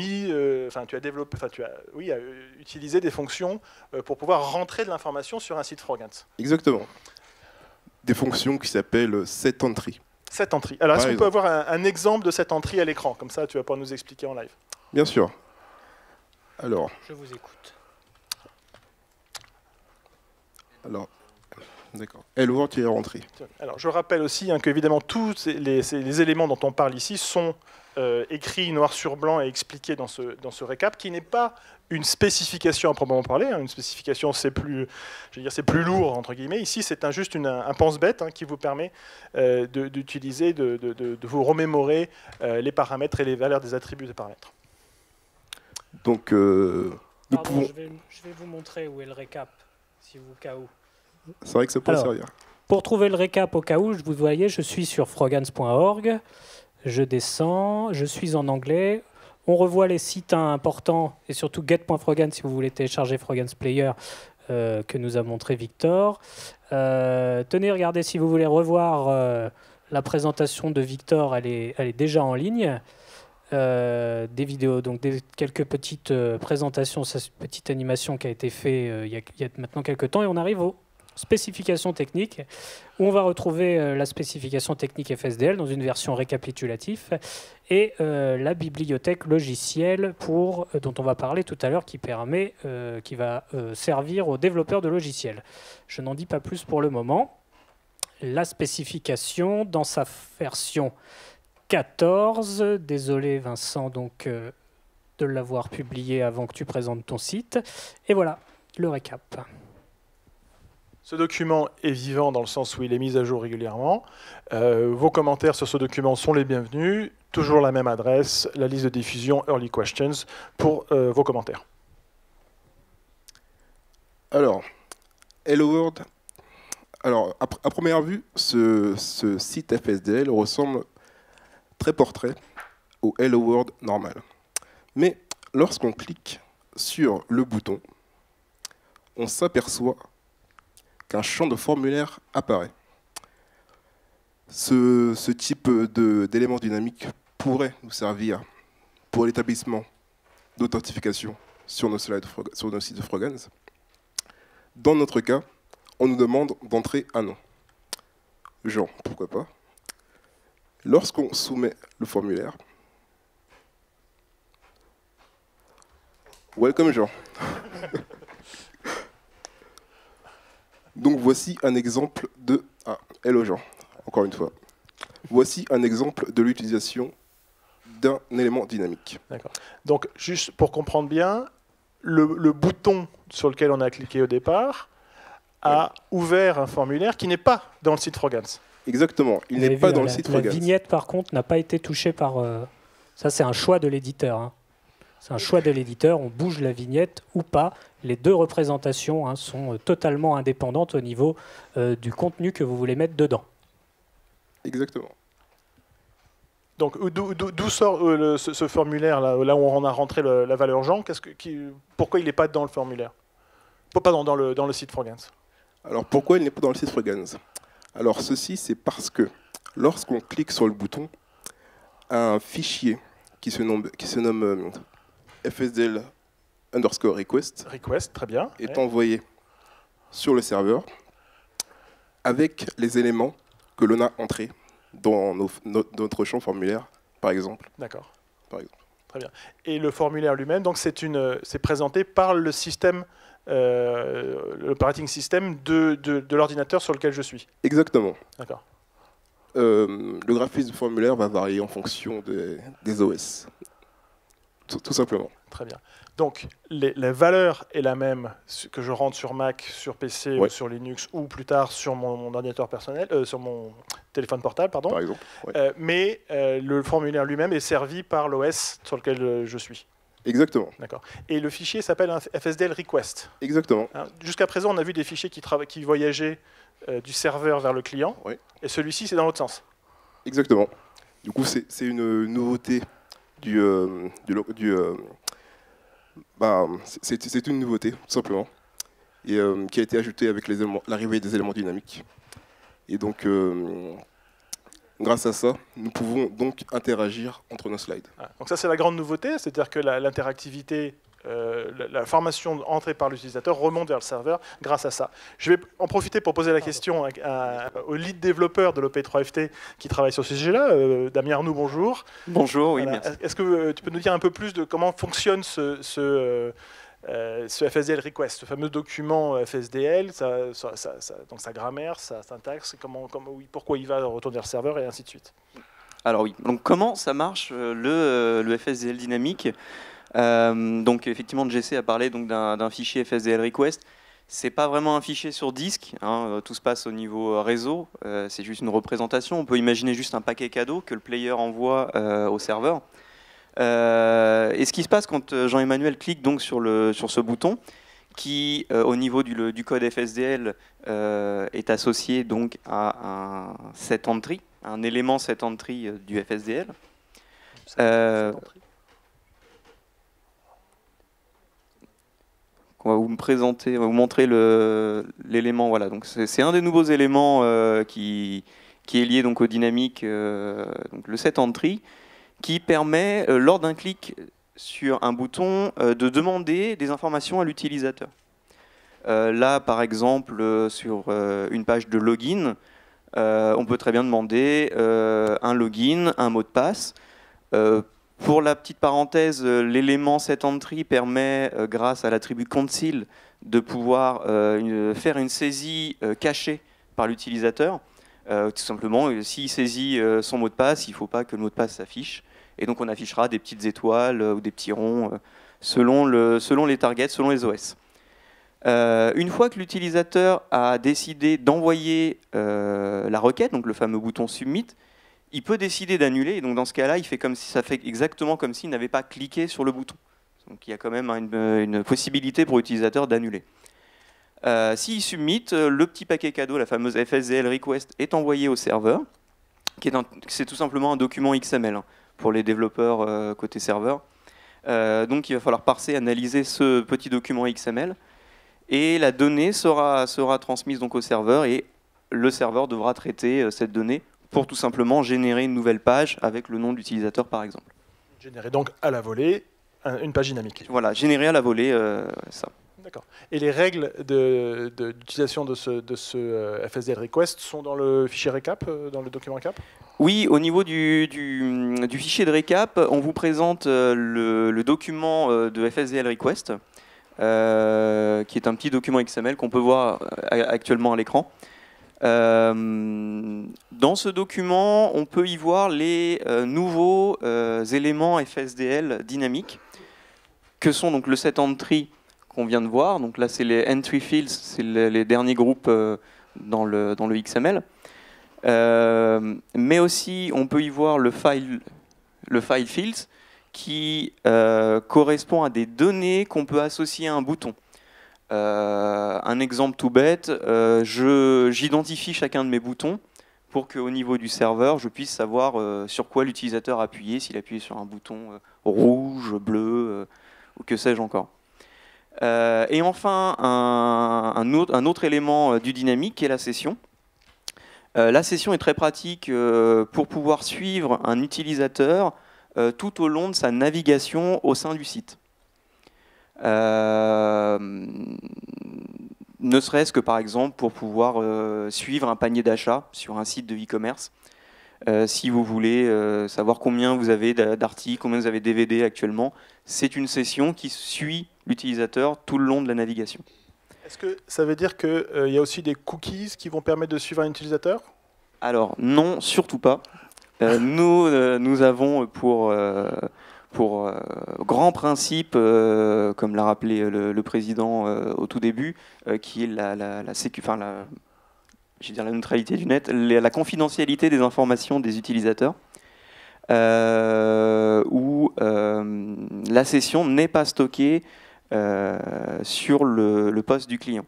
utilisé des fonctions pour pouvoir rentrer de l'information sur un site Frogans. Exactement. Des fonctions qui s'appellent setEntry. setEntry. Alors, est-ce qu'on peut avoir un exemple de setEntry à l'écran? Comme ça, tu vas pouvoir nous expliquer en live. Bien sûr. Alors, je vous écoute. Alors, d'accord. HelloWorld, il est rentré. Alors, je rappelle aussi hein, qu'évidemment, tous les éléments dont on parle ici sont écrits noir sur blanc et expliqués dans ce récap, qui n'est pas une spécification à proprement parler. Hein. Une spécification, c'est plus, je veux dire, c'est plus lourd, entre guillemets. Ici, c'est juste un pense-bête hein, qui vous permet d'utiliser, de vous remémorer les paramètres et les valeurs des attributs des paramètres. Donc, nous pouvons... je vais vous montrer où est le récap, si vous cas où. C'est vrai que ça peut servir. Pour trouver le récap au cas où, vous voyez, je suis sur frogans.org, je descends, je suis en anglais, on revoit les sites importants, et surtout get.frogans si vous voulez télécharger Frogans Player que nous a montré Victor. Tenez, regardez, si vous voulez revoir la présentation de Victor, elle est déjà en ligne. Des vidéos, donc quelques petites présentations, cette petite animation qui a été faite il y a maintenant quelques temps, et on arrive aux spécifications techniques, où on va retrouver la spécification technique FSDL dans une version récapitulative, et la bibliothèque logicielle dont on va parler tout à l'heure, qui va servir aux développeurs de logiciels. Je n'en dis pas plus pour le moment. La spécification, dans sa version 14, désolé Vincent donc de l'avoir publié avant que tu présentes ton site. Et voilà, le récap. Ce document est vivant dans le sens où il est mis à jour régulièrement. Vos commentaires sur ce document sont les bienvenus. Toujours la même adresse, la liste de diffusion, Early Questions, pour vos commentaires. Alors, HelloWorld. Alors, à première vue, ce site FSDL ressemble très portrait au HelloWorld normal. Mais lorsqu'on clique sur le bouton, on s'aperçoit qu'un champ de formulaire apparaît. Ce type d'éléments dynamiques pourrait nous servir pour l'établissement d'authentification sur nos sites de Frogans. Dans notre cas, on nous demande d'entrer un nom. Genre, pourquoi pas. Lorsqu'on soumet le formulaire, welcome Jean. Donc voici un exemple de... Ah, hello Jean, encore une fois. Voici un exemple de l'utilisation d'un élément dynamique. D'accord. Donc juste pour comprendre bien, le bouton sur lequel on a cliqué au départ a ouvert un formulaire qui n'est pas dans le site Frogans. Exactement, il n'est pas dans le site Frogans. La vignette, par contre, n'a pas été touchée par... Ça, c'est un choix de l'éditeur. Hein. C'est un choix de l'éditeur, on bouge la vignette ou pas. Les deux représentations hein, sont totalement indépendantes au niveau du contenu que vous voulez mettre dedans. Exactement. Donc, d'où sort ce formulaire, là où on a rentré la valeur Jean, pourquoi il n'est pas dans le formulaire? Pourquoi pas dans le site Frogans? Alors, pourquoi il n'est pas dans le site Frogans? Alors ceci, c'est parce que lorsqu'on clique sur le bouton, un fichier qui se nomme FSDL _request, très bien, est envoyé sur le serveur avec les éléments que l'on a entrés dans notre champ formulaire, par exemple. D'accord. Très bien. Et le formulaire lui-même, donc c'est présenté par le système. L'operating system de l'ordinateur sur lequel je suis. Exactement. D'accord. Le graphisme du formulaire va varier en fonction des OS. Tout simplement. Très bien. Donc, la valeur est la même que je rentre sur Mac, sur PC, ouais, ou sur Linux, ou plus tard sur mon ordinateur personnel, sur mon téléphone portable, pardon. Par exemple. Ouais. Mais le formulaire lui-même est servi par l'OS sur lequel je suis. Exactement. D'accord. Et le fichier s'appelle un FSDL Request. Exactement. Jusqu'à présent, on a vu des fichiers qui voyageaient du serveur vers le client. Oui. Et celui-ci, c'est dans l'autre sens. Exactement. Du coup, c'est une nouveauté c'est une nouveauté, tout simplement, et qui a été ajoutée avec l'arrivée des éléments dynamiques. Et donc, grâce à ça, nous pouvons donc interagir entre nos slides. Ah, donc ça, c'est la grande nouveauté, c'est-à-dire que l'interactivité la formation entrée par l'utilisateur remonte vers le serveur grâce à ça. Je vais en profiter pour poser la question au lead développeur de l'OP3FT qui travaille sur ce sujet-là. Damien Arnoux, bonjour. Bonjour, oui, voilà. Merci. Est-ce que tu peux nous dire un peu plus de comment fonctionne ce FSDL Request, ce fameux document FSDL, donc sa grammaire, sa syntaxe, pourquoi il va retourner le serveur et ainsi de suite. Alors oui, donc comment ça marche le FSDL dynamique? Donc effectivement, Jéssé a parlé d'un fichier FSDL Request. C'est pas vraiment un fichier sur disque, hein, tout se passe au niveau réseau, c'est juste une représentation. On peut imaginer juste un paquet cadeau que le player envoie au serveur. Et ce qui se passe quand Jean-Emmanuel clique donc sur ce bouton, qui au niveau du code FSDL est associé donc à un set entry, un élément set entry du FSDL. On va vous me présenter, on va vous montrer l'élément. Voilà, donc c'est un des nouveaux éléments qui est lié donc au dynamique, donc le set entry, qui permet, lors d'un clic sur un bouton, de demander des informations à l'utilisateur. Là, par exemple, sur une page de login, on peut très bien demander un login, un mot de passe. Pour la petite parenthèse, l'élément set entry permet, grâce à l'attribut conceal, de pouvoir faire une saisie cachée par l'utilisateur. Tout simplement, s'il saisit son mot de passe, il ne faut pas que le mot de passe s'affiche. Et donc on affichera des petites étoiles ou des petits ronds selon les targets, selon les OS. Une fois que l'utilisateur a décidé d'envoyer la requête, donc le fameux bouton Submit, il peut décider d'annuler. Donc dans ce cas-là, ça fait exactement comme s'il n'avait pas cliqué sur le bouton. Donc il y a quand même une possibilité pour l'utilisateur d'annuler. S'il submit, le petit paquet cadeau, la fameuse FSDL request, est envoyé au serveur. C'est tout simplement un document XML, hein, pour les développeurs côté serveur. Donc il va falloir parser, analyser ce petit document XML. Et la donnée sera transmise donc au serveur, et le serveur devra traiter cette donnée pour tout simplement générer une nouvelle page avec le nom d'utilisateur, par exemple. Générer donc à la volée une page dynamique. Voilà, générer à la volée ça. D'accord. Et les règles d'utilisation de ce FSDL request sont dans le fichier récap, dans le document récap? Oui, au niveau du fichier de récap, on vous présente le document de FSDL request, qui est un petit document XML qu'on peut voir actuellement à l'écran. Dans ce document, on peut y voir les nouveaux éléments FSDL dynamiques, que sont donc le set entry, qu'on vient de voir. Donc là, c'est les entry fields, c'est les derniers groupes dans le XML. Mais aussi, on peut y voir le file fields, qui correspond à des données qu'on peut associer à un bouton. Un exemple tout bête, j'identifie chacun de mes boutons pour qu'au niveau du serveur, je puisse savoir sur quoi l'utilisateur a appuyé, s'il appuyait sur un bouton rouge, bleu, ou que sais-je encore. Et enfin, un autre élément du dynamique, qui est la session. La session est très pratique pour pouvoir suivre un utilisateur tout au long de sa navigation au sein du site. Ne serait-ce que, par exemple, pour pouvoir suivre un panier d'achat sur un site de e-commerce. Si vous voulez savoir combien vous avez d'articles, combien vous avez de DVD actuellement, c'est une session qui suit l'utilisateur tout le long de la navigation. Est-ce que ça veut dire qu'il y a aussi des cookies qui vont permettre de suivre un utilisateur? Alors non, surtout pas. Nous avons pour grand principe, comme l'a rappelé le président au tout début, qui est la neutralité du net, la confidentialité des informations des utilisateurs, où la session n'est pas stockée sur le poste du client.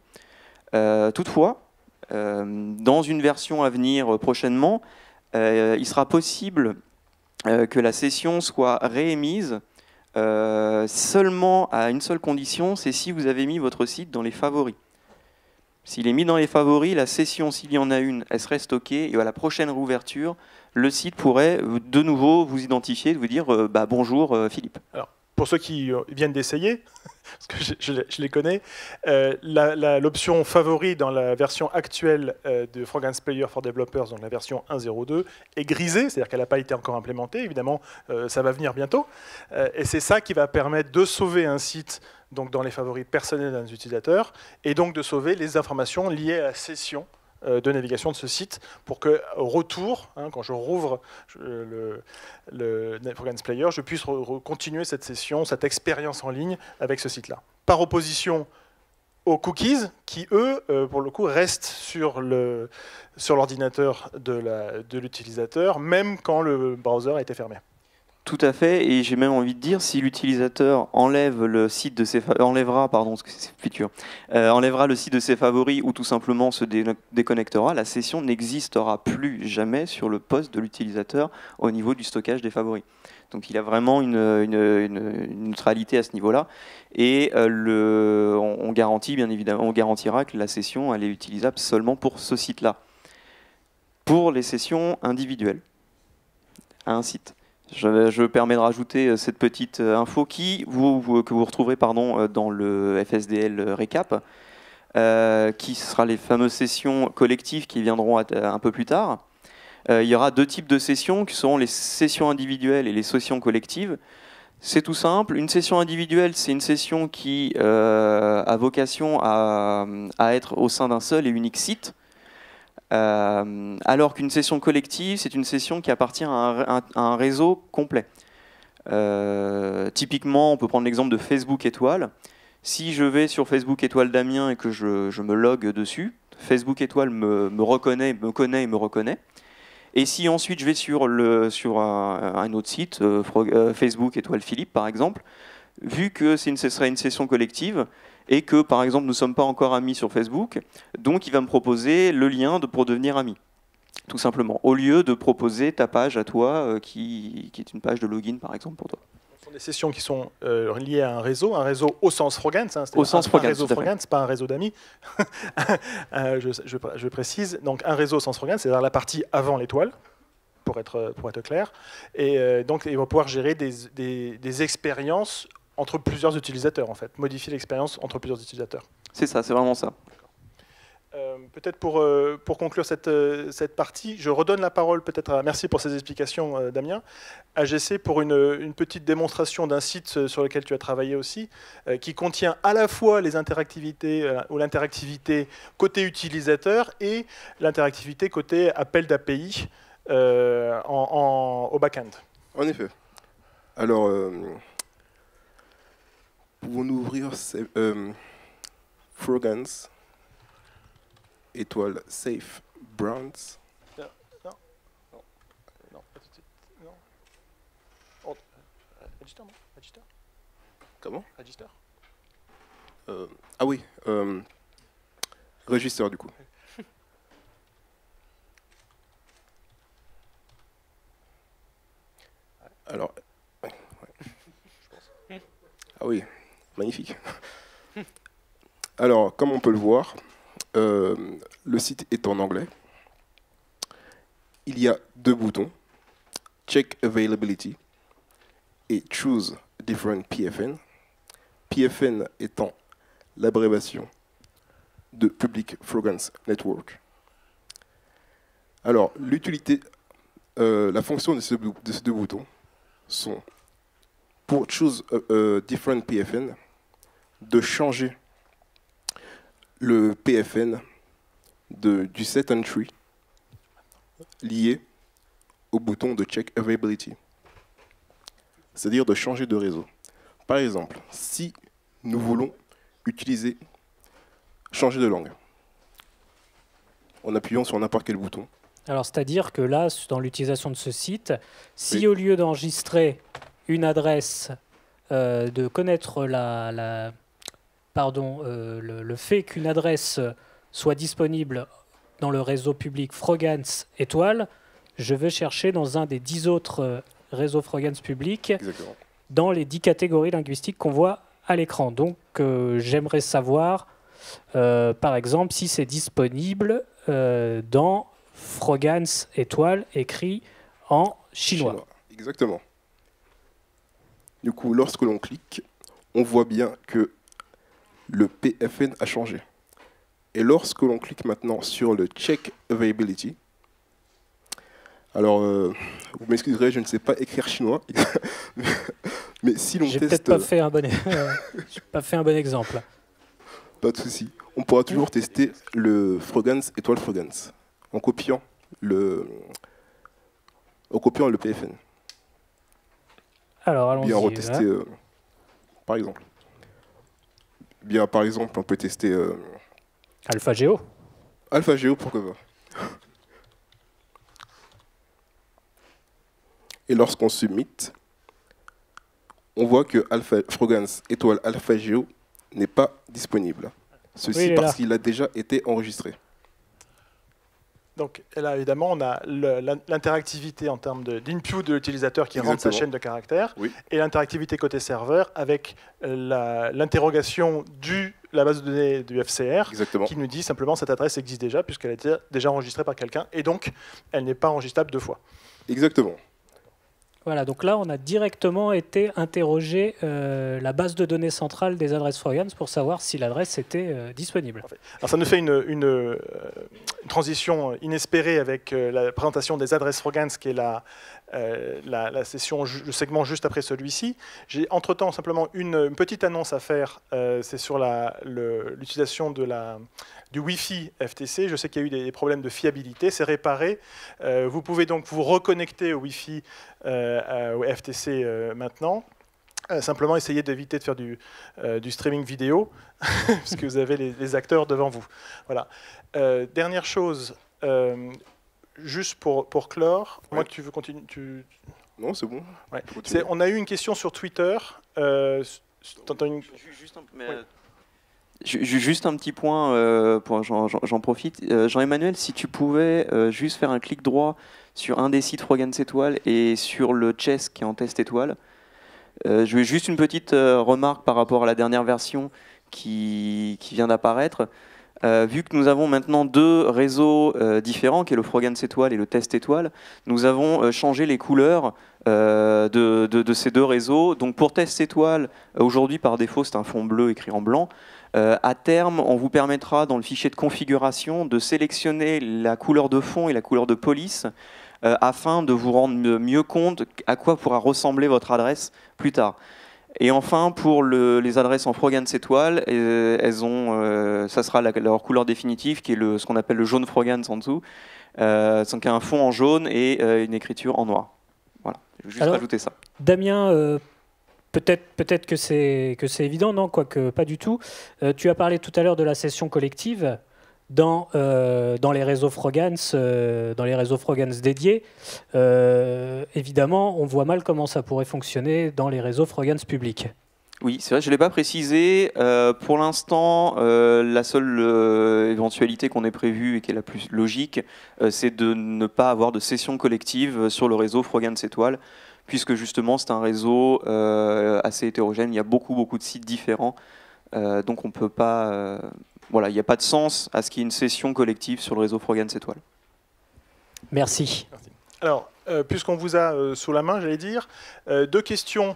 Toutefois, dans une version à venir prochainement, il sera possible que la session soit réémise seulement à une seule condition, c'est si vous avez mis votre site dans les favoris. S'il est mis dans les favoris, la session, s'il y en a une, elle serait stockée, et à la prochaine réouverture, le site pourrait de nouveau vous identifier, de vous dire bah, « Bonjour Philippe ». Alors, pour ceux qui viennent d'essayer, parce que je les connais, l'option favori dans la version actuelle de Frogans Player for Developers, donc la version 1.0.2, est grisée, c'est-à-dire qu'elle n'a pas été encore implémentée, évidemment, ça va venir bientôt, et c'est ça qui va permettre de sauver un site donc, dans les favoris personnels d'un utilisateur, et donc de sauver les informations liées à la session de navigation de ce site pour que, au retour, hein, quand je rouvre le Frogans Player, je puisse continuer cette session, cette expérience en ligne avec ce site-là. Par opposition aux cookies, qui eux, pour le coup, restent sur l'ordinateur de l'utilisateur, même quand le browser a été fermé. Tout à fait, et j'ai même envie de dire, si l'utilisateur enlève le site de ses enlèvera le site de ses favoris ou tout simplement se déconnectera, la session n'existera plus jamais sur le poste de l'utilisateur au niveau du stockage des favoris. Donc il y a vraiment une neutralité à ce niveau-là, et on garantit bien évidemment, on garantira que la session elle est utilisable seulement pour ce site-là. Pour les sessions individuelles à un site. Je permets de rajouter cette petite info que vous retrouverez pardon, dans le FSDL Récap, qui sera les fameuses sessions collectives qui viendront un peu plus tard. Il y aura deux types de sessions, qui seront les sessions individuelles et les sessions collectives. C'est tout simple, une session individuelle, c'est une session qui a vocation à être au sein d'un seul et unique site. Alors qu'une session collective, c'est une session qui appartient à un réseau complet. Typiquement, on peut prendre l'exemple de Facebook Étoile. Si je vais sur Facebook Étoile Damien et que je me logue dessus, Facebook Étoile me connaît. Et si ensuite je vais sur un autre site, Facebook Étoile Philippe par exemple, vu que ce serait une session collective, et que, par exemple, nous ne sommes pas encore amis sur Facebook, donc il va me proposer le lien pour devenir ami, tout simplement, au lieu de proposer ta page à toi, qui est une page de login, par exemple, pour toi. Ce sont des sessions qui sont liées à un réseau au sens Frogans, hein, c'est-à-dire un réseau Frogans, pas un réseau d'amis, je précise, donc un réseau au sens Frogans, c'est-à-dire la partie avant l'étoile, pour être clair, et donc il va pouvoir gérer des expériences entre plusieurs utilisateurs, en fait. Modifier l'expérience entre plusieurs utilisateurs. C'est ça, c'est vraiment ça. Peut-être pour conclure cette partie, je redonne la parole peut-être à... Merci pour ces explications, Damien. À Jéssé pour une petite démonstration d'un site sur lequel tu as travaillé aussi, qui contient à la fois les interactivités ou l'interactivité côté utilisateur et l'interactivité côté appel d'API au back-end. En effet. Alors... Pouvons-nous ouvrir Frogans étoile Safe Brands? Non, pas tout de suite. Non. Oh. Register, non? Register. Comment? Register. Ah oui, register du coup. Alors, ouais. Ah oui. Magnifique. Alors, comme on peut le voir, le site est en anglais. Il y a deux boutons, Check Availability et Choose Different PFN. PFN étant l'abréviation de Public Frogans Network. Alors, l'utilité, la fonction de ces deux boutons sont pour Choose Different PFN, de changer le PFN du set entry lié au bouton de Check Availability, c'est-à-dire de changer de réseau. Par exemple, si nous voulons changer de langue, en appuyant sur n'importe quel bouton. Alors, c'est-à-dire que là, dans l'utilisation de ce site, si au lieu d'enregistrer une adresse, de connaître le fait qu'une adresse soit disponible dans le réseau public Frogans Étoile, je vais chercher dans un des 10 autres réseaux Frogans publics, dans les 10 catégories linguistiques qu'on voit à l'écran. Donc j'aimerais savoir, par exemple, si c'est disponible dans Frogans Étoile écrit en chinois. Exactement. Du coup, lorsque l'on clique, on voit bien que le PFN a changé. Et lorsque l'on clique maintenant sur le Check Availability, alors vous m'excuserez, je ne sais pas écrire chinois, mais si l'on teste... J'ai peut-être pas fait un bon... j'ai pas fait un bon exemple. Pas de souci. On pourra toujours tester le Frogans étoile Frogans en copiant le PFN. Alors allons-y. Bien retester, par exemple. Bien, par exemple, on peut tester... AlphaGeo. AlphaGeo, pourquoi pas. Et lorsqu'on submit, on voit que Frogans étoile AlphaGeo n'est pas disponible. Ceci parce qu'il a déjà été enregistré. Donc là, évidemment, on a l'interactivité en termes d'input de l'utilisateur qui rentre sa chaîne de caractères, et l'interactivité côté serveur avec l'interrogation de la base de données du FCR qui nous dit simplement cette adresse existe déjà puisqu'elle a été déjà enregistrée par quelqu'un et donc elle n'est pas enregistrable deux fois. Exactement. Voilà, donc là, on a directement été interroger la base de données centrale des adresses Frogans pour savoir si l'adresse était disponible. Alors, ça nous fait une transition inespérée avec la présentation des adresses Frogans, qui est la session, le segment juste après celui-ci. J'ai entre-temps simplement une petite annonce à faire, c'est sur l'utilisation du Wi-Fi FTC. Je sais qu'il y a eu des problèmes de fiabilité, c'est réparé. Vous pouvez donc vous reconnecter au Wi-Fi au FTC maintenant. Simplement essayer d'éviter de faire du streaming vidéo, parce que vous avez les acteurs devant vous. Voilà. Dernière chose... juste pour clore, moi tu veux continuer Non, c'est bon. Ouais. On a eu une question sur Twitter. Juste un petit point, j'en profite. Jean-Emmanuel, si tu pouvais juste faire un clic droit sur un des sites Frogans étoile et sur le Chess qui est en test étoile. Je vais juste une petite remarque par rapport à la dernière version qui vient d'apparaître. Vu que nous avons maintenant deux réseaux différents, qui est le Frogans étoile et le Test étoile, nous avons changé les couleurs de ces deux réseaux. Donc pour Test étoile, aujourd'hui par défaut c'est un fond bleu écrit en blanc. À terme, on vous permettra dans le fichier de configuration de sélectionner la couleur de fond et la couleur de police afin de vous rendre mieux compte à quoi pourra ressembler votre adresse plus tard. Et enfin, pour les adresses en Frogans étoile, elles ont, ça sera leur couleur définitive, qui est ce qu'on appelle le jaune Frogans en dessous, donc un fond en jaune et une écriture en noir. Voilà, je vais juste rajouter ça. Damien, peut-être que c'est évident, non, quoique pas du tout. Tu as parlé tout à l'heure de la session collective. Dans les réseaux Frogans, dédiés, évidemment, on voit mal comment ça pourrait fonctionner dans les réseaux Frogans publics. Oui, c'est vrai, je ne l'ai pas précisé. Pour l'instant, la seule éventualité qu'on ait prévue et qui est la plus logique, c'est de ne pas avoir de session collective sur le réseau Frogans étoile, puisque justement, c'est un réseau assez hétérogène. Il y a beaucoup de sites différents, donc on ne peut pas... Voilà, il n'y a pas de sens à ce qu'il y ait une session collective sur le réseau Frogans étoile. Merci. Alors, puisqu'on vous a sous la main, j'allais dire, deux questions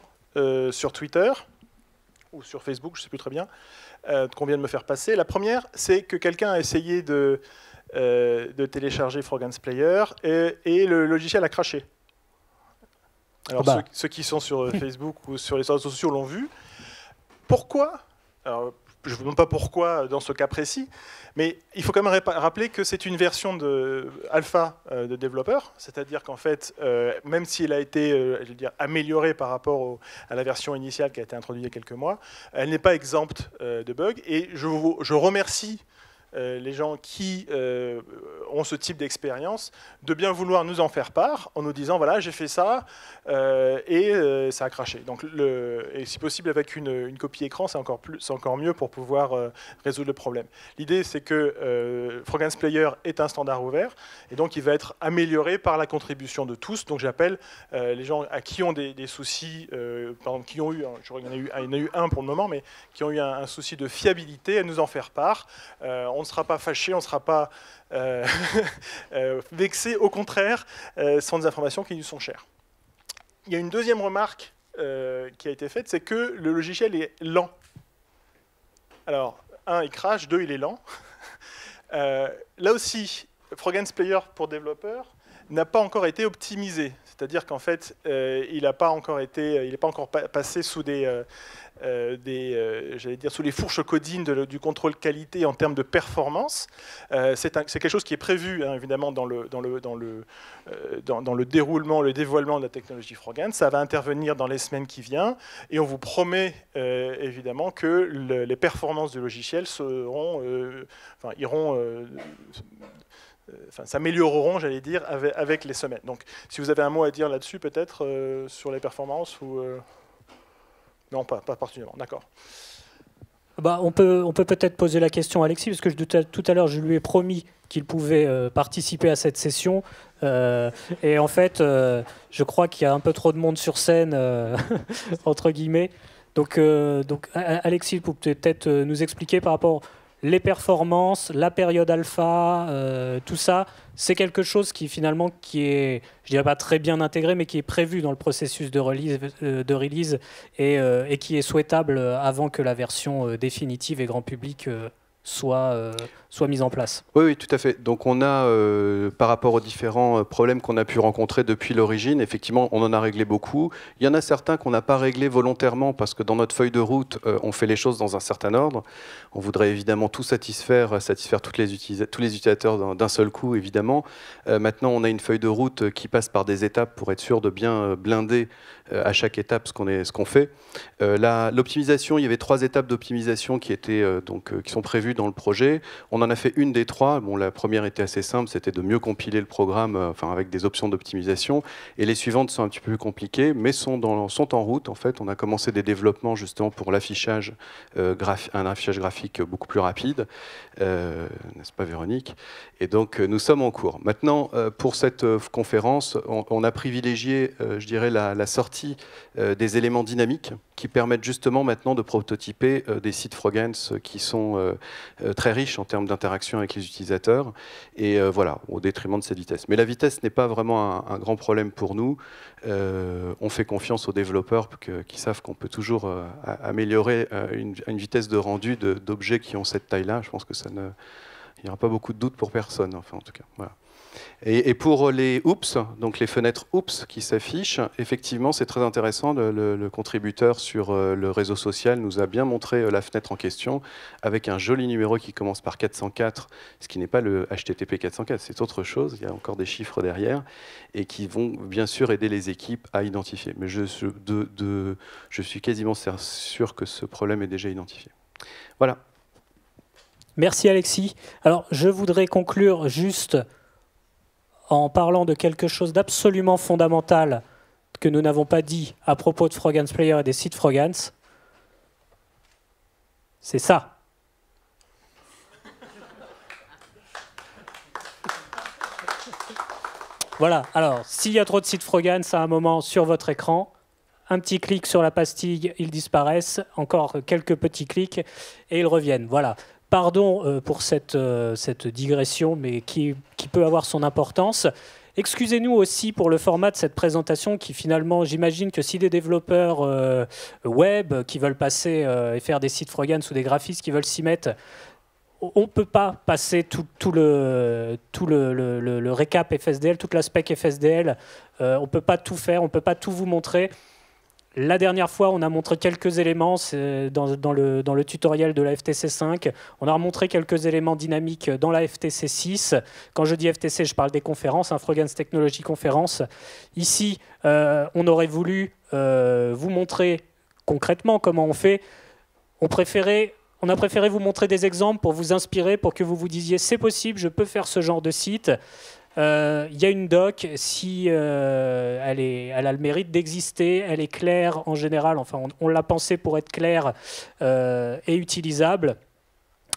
sur Twitter, ou sur Facebook, je ne sais plus très bien, qu'on vient de me faire passer. La première, c'est que quelqu'un a essayé de télécharger Frogans Player et le logiciel a crashé. Alors, ceux qui sont sur Facebook ou sur les réseaux sociaux l'ont vu. Pourquoi? Alors, je ne vous demande pas pourquoi dans ce cas précis, mais il faut quand même rappeler que c'est une version de alpha de développeur, c'est-à-dire qu'en fait, même s'il a été améliorée par rapport à la version initiale qui a été introduite il y a quelques mois, elle n'est pas exempte de bugs. Et je remercie les gens qui ont ce type d'expérience, de bien vouloir nous en faire part en nous disant voilà, j'ai fait ça et ça a craché. Donc, et si possible, avec une copie écran, c'est encore mieux pour pouvoir résoudre le problème. L'idée, c'est que Frogans Player est un standard ouvert et donc il va être amélioré par la contribution de tous. Donc, j'appelle les gens à qui ont des soucis, par exemple, qui ont eu, il y en a eu un pour le moment, mais qui ont eu un souci de fiabilité, à nous en faire part. On ne sera pas fâché, on ne sera pas vexé, au contraire, ce sont des informations qui nous sont chères. Il y a une deuxième remarque qui a été faite, c'est que le logiciel est lent. Alors, 1, il crache, 2, il est lent. Là aussi, Frogans Player pour développeurs n'a pas encore été optimisé. C'est-à-dire qu'en fait, il n'est pas encore passé sous sous les fourches codines du contrôle qualité en termes de performance. C'est quelque chose qui est prévu, hein, évidemment, dans le déroulement, le dévoilement de la technologie Frogans. Ça va intervenir dans les semaines qui viennent. Et on vous promet, évidemment, que les performances du logiciel s'amélioreront, j'allais dire, avec les semaines. Donc, si vous avez un mot à dire là-dessus, peut-être, sur les performances ou non, pas particulièrement, d'accord. Bah, on peut peut-être poser la question à Alexis, parce que tout à l'heure, je lui ai promis qu'il pouvait participer à cette session. Et en fait, je crois qu'il y a un peu trop de monde sur scène, entre guillemets. Donc Alexis, vous pouvez peut-être nous expliquer par rapport... Les performances, la période alpha, tout ça, c'est quelque chose qui finalement est, je dirais pas très bien intégré, mais qui est prévu dans le processus de release et qui est souhaitable avant que la version définitive et grand public soit mise en place. Oui, tout à fait. Donc on a, par rapport aux différents problèmes qu'on a pu rencontrer depuis l'origine, effectivement, on en a réglé beaucoup. Il y en a certains qu'on n'a pas réglés volontairement parce que dans notre feuille de route, on fait les choses dans un certain ordre. On voudrait évidemment tout satisfaire tous les utilisateurs d'un seul coup, évidemment. Maintenant, on a une feuille de route qui passe par des étapes pour être sûr de bien blinder à chaque étape ce qu'on fait. L'optimisation, il y avait 3 étapes d'optimisation qui sont prévues dans le projet. On en a fait une des 3. Bon, la première était assez simple, c'était de mieux compiler le programme avec des options d'optimisation. Et les suivantes sont un petit peu plus compliquées, mais sont en route. En fait, on a commencé des développements justement pour l'affichage, un affichage graphique beaucoup plus rapide. N'est-ce pas, Véronique? Et donc, nous sommes en cours. Maintenant, pour cette conférence, on a privilégié, je dirais, la sortie des éléments dynamiques qui permettent justement maintenant de prototyper des sites Frogans qui sont très riches en termes d'interaction avec les utilisateurs, et voilà, au détriment de cette vitesse. Mais la vitesse n'est pas vraiment un grand problème pour nous. On fait confiance aux développeurs qui savent qu'on peut toujours améliorer une vitesse de rendu d'objets qui ont cette taille-là. Je pense que il n'y aura pas beaucoup de doutes pour personne, enfin en tout cas. Voilà. Et pour les Oops, donc les fenêtres Oops qui s'affichent, effectivement, c'est très intéressant. Le contributeur sur le réseau social nous a bien montré la fenêtre en question avec un joli numéro qui commence par 404, ce qui n'est pas le HTTP 404, c'est autre chose. Il y a encore des chiffres derrière et qui vont bien sûr aider les équipes à identifier. Mais je suis quasiment sûr que ce problème est déjà identifié. Voilà. Merci Alexis. Alors, je voudrais conclure juste... en parlant de quelque chose d'absolument fondamental que nous n'avons pas dit à propos de Frogans Player et des sites Frogans, c'est ça. Voilà, alors, s'il y a trop de sites Frogans à un moment sur votre écran, un petit clic sur la pastille, ils disparaissent, encore quelques petits clics, et ils reviennent, voilà. Pardon pour cette digression, mais qui peut avoir son importance. Excusez-nous aussi pour le format de cette présentation qui finalement, j'imagine que si des développeurs web qui veulent passer et faire des sites Frogans ou des graphistes qui veulent s'y mettre, on ne peut pas passer tout le récap FSDL, toute la spec FSDL. On ne peut pas tout faire, on ne peut pas tout vous montrer. La dernière fois, on a montré quelques éléments dans le tutoriel de la FTC5. On a remontré quelques éléments dynamiques dans la FTC6. Quand je dis FTC, je parle des conférences, hein, Frogans Technology Conference. Ici, on aurait voulu vous montrer concrètement comment on fait. On a préféré vous montrer des exemples pour vous inspirer, pour que vous vous disiez « c'est possible, je peux faire ce genre de site ». Y a une doc, si elle a le mérite d'exister, elle est claire en général, enfin on l'a pensée pour être claire et utilisable,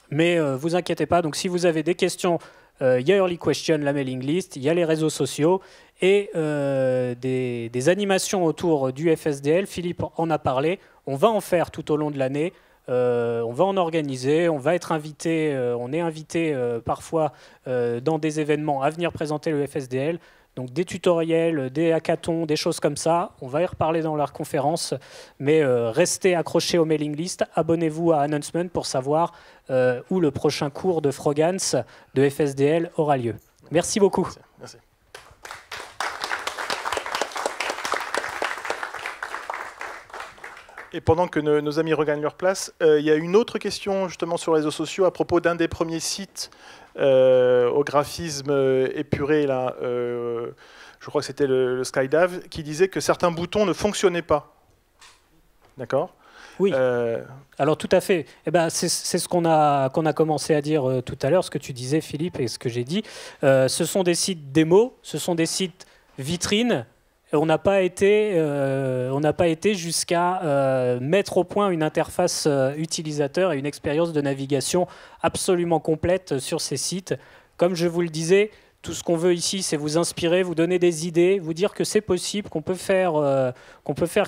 mais vous inquiétez pas, donc si vous avez des questions, y a Early Question, la mailing list, il y a les réseaux sociaux et des animations autour du FSDL, Philippe en a parlé, on va en faire tout au long de l'année. On va en organiser, on va être invité, on est invité parfois dans des événements à venir présenter le FSDL. Donc des tutoriels, des hackathons, des choses comme ça. On va y reparler dans leur conférence, mais restez accrochés aux mailing list. Abonnez-vous à Announcement pour savoir où le prochain cours de Frogans de FSDL aura lieu. Merci beaucoup. Merci. Et pendant que nos amis regagnent leur place, il y a une autre question justement sur les réseaux sociaux à propos d'un des premiers sites au graphisme épuré, là, je crois que c'était le Skydive, qui disait que certains boutons ne fonctionnaient pas. D'accord ? Oui, alors tout à fait. Eh ben, c'est ce qu'on a commencé à dire tout à l'heure, ce que tu disais Philippe et ce que j'ai dit. Ce sont des sites démos, ce sont des sites vitrines. On n'a pas été, jusqu'à mettre au point une interface utilisateur et une expérience de navigation absolument complète sur ces sites. Comme je vous le disais, tout ce qu'on veut ici, c'est vous inspirer, vous donner des idées, vous dire que c'est possible, qu'on peut faire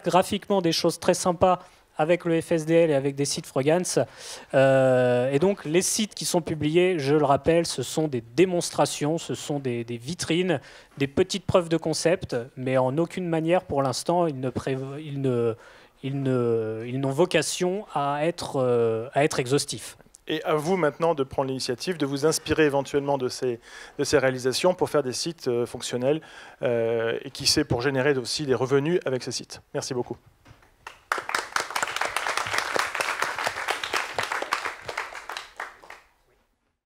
graphiquement des choses très sympas avec le FSDL et avec des sites Frogans. Et donc, les sites qui sont publiés, je le rappelle, ce sont des démonstrations, ce sont des vitrines, des petites preuves de concept, mais en aucune manière, pour l'instant, ils n'ont vocation à être exhaustifs. Et à vous maintenant de prendre l'initiative, de vous inspirer éventuellement de ces réalisations pour faire des sites fonctionnels et qui sait pour générer aussi des revenus avec ces sites. Merci beaucoup.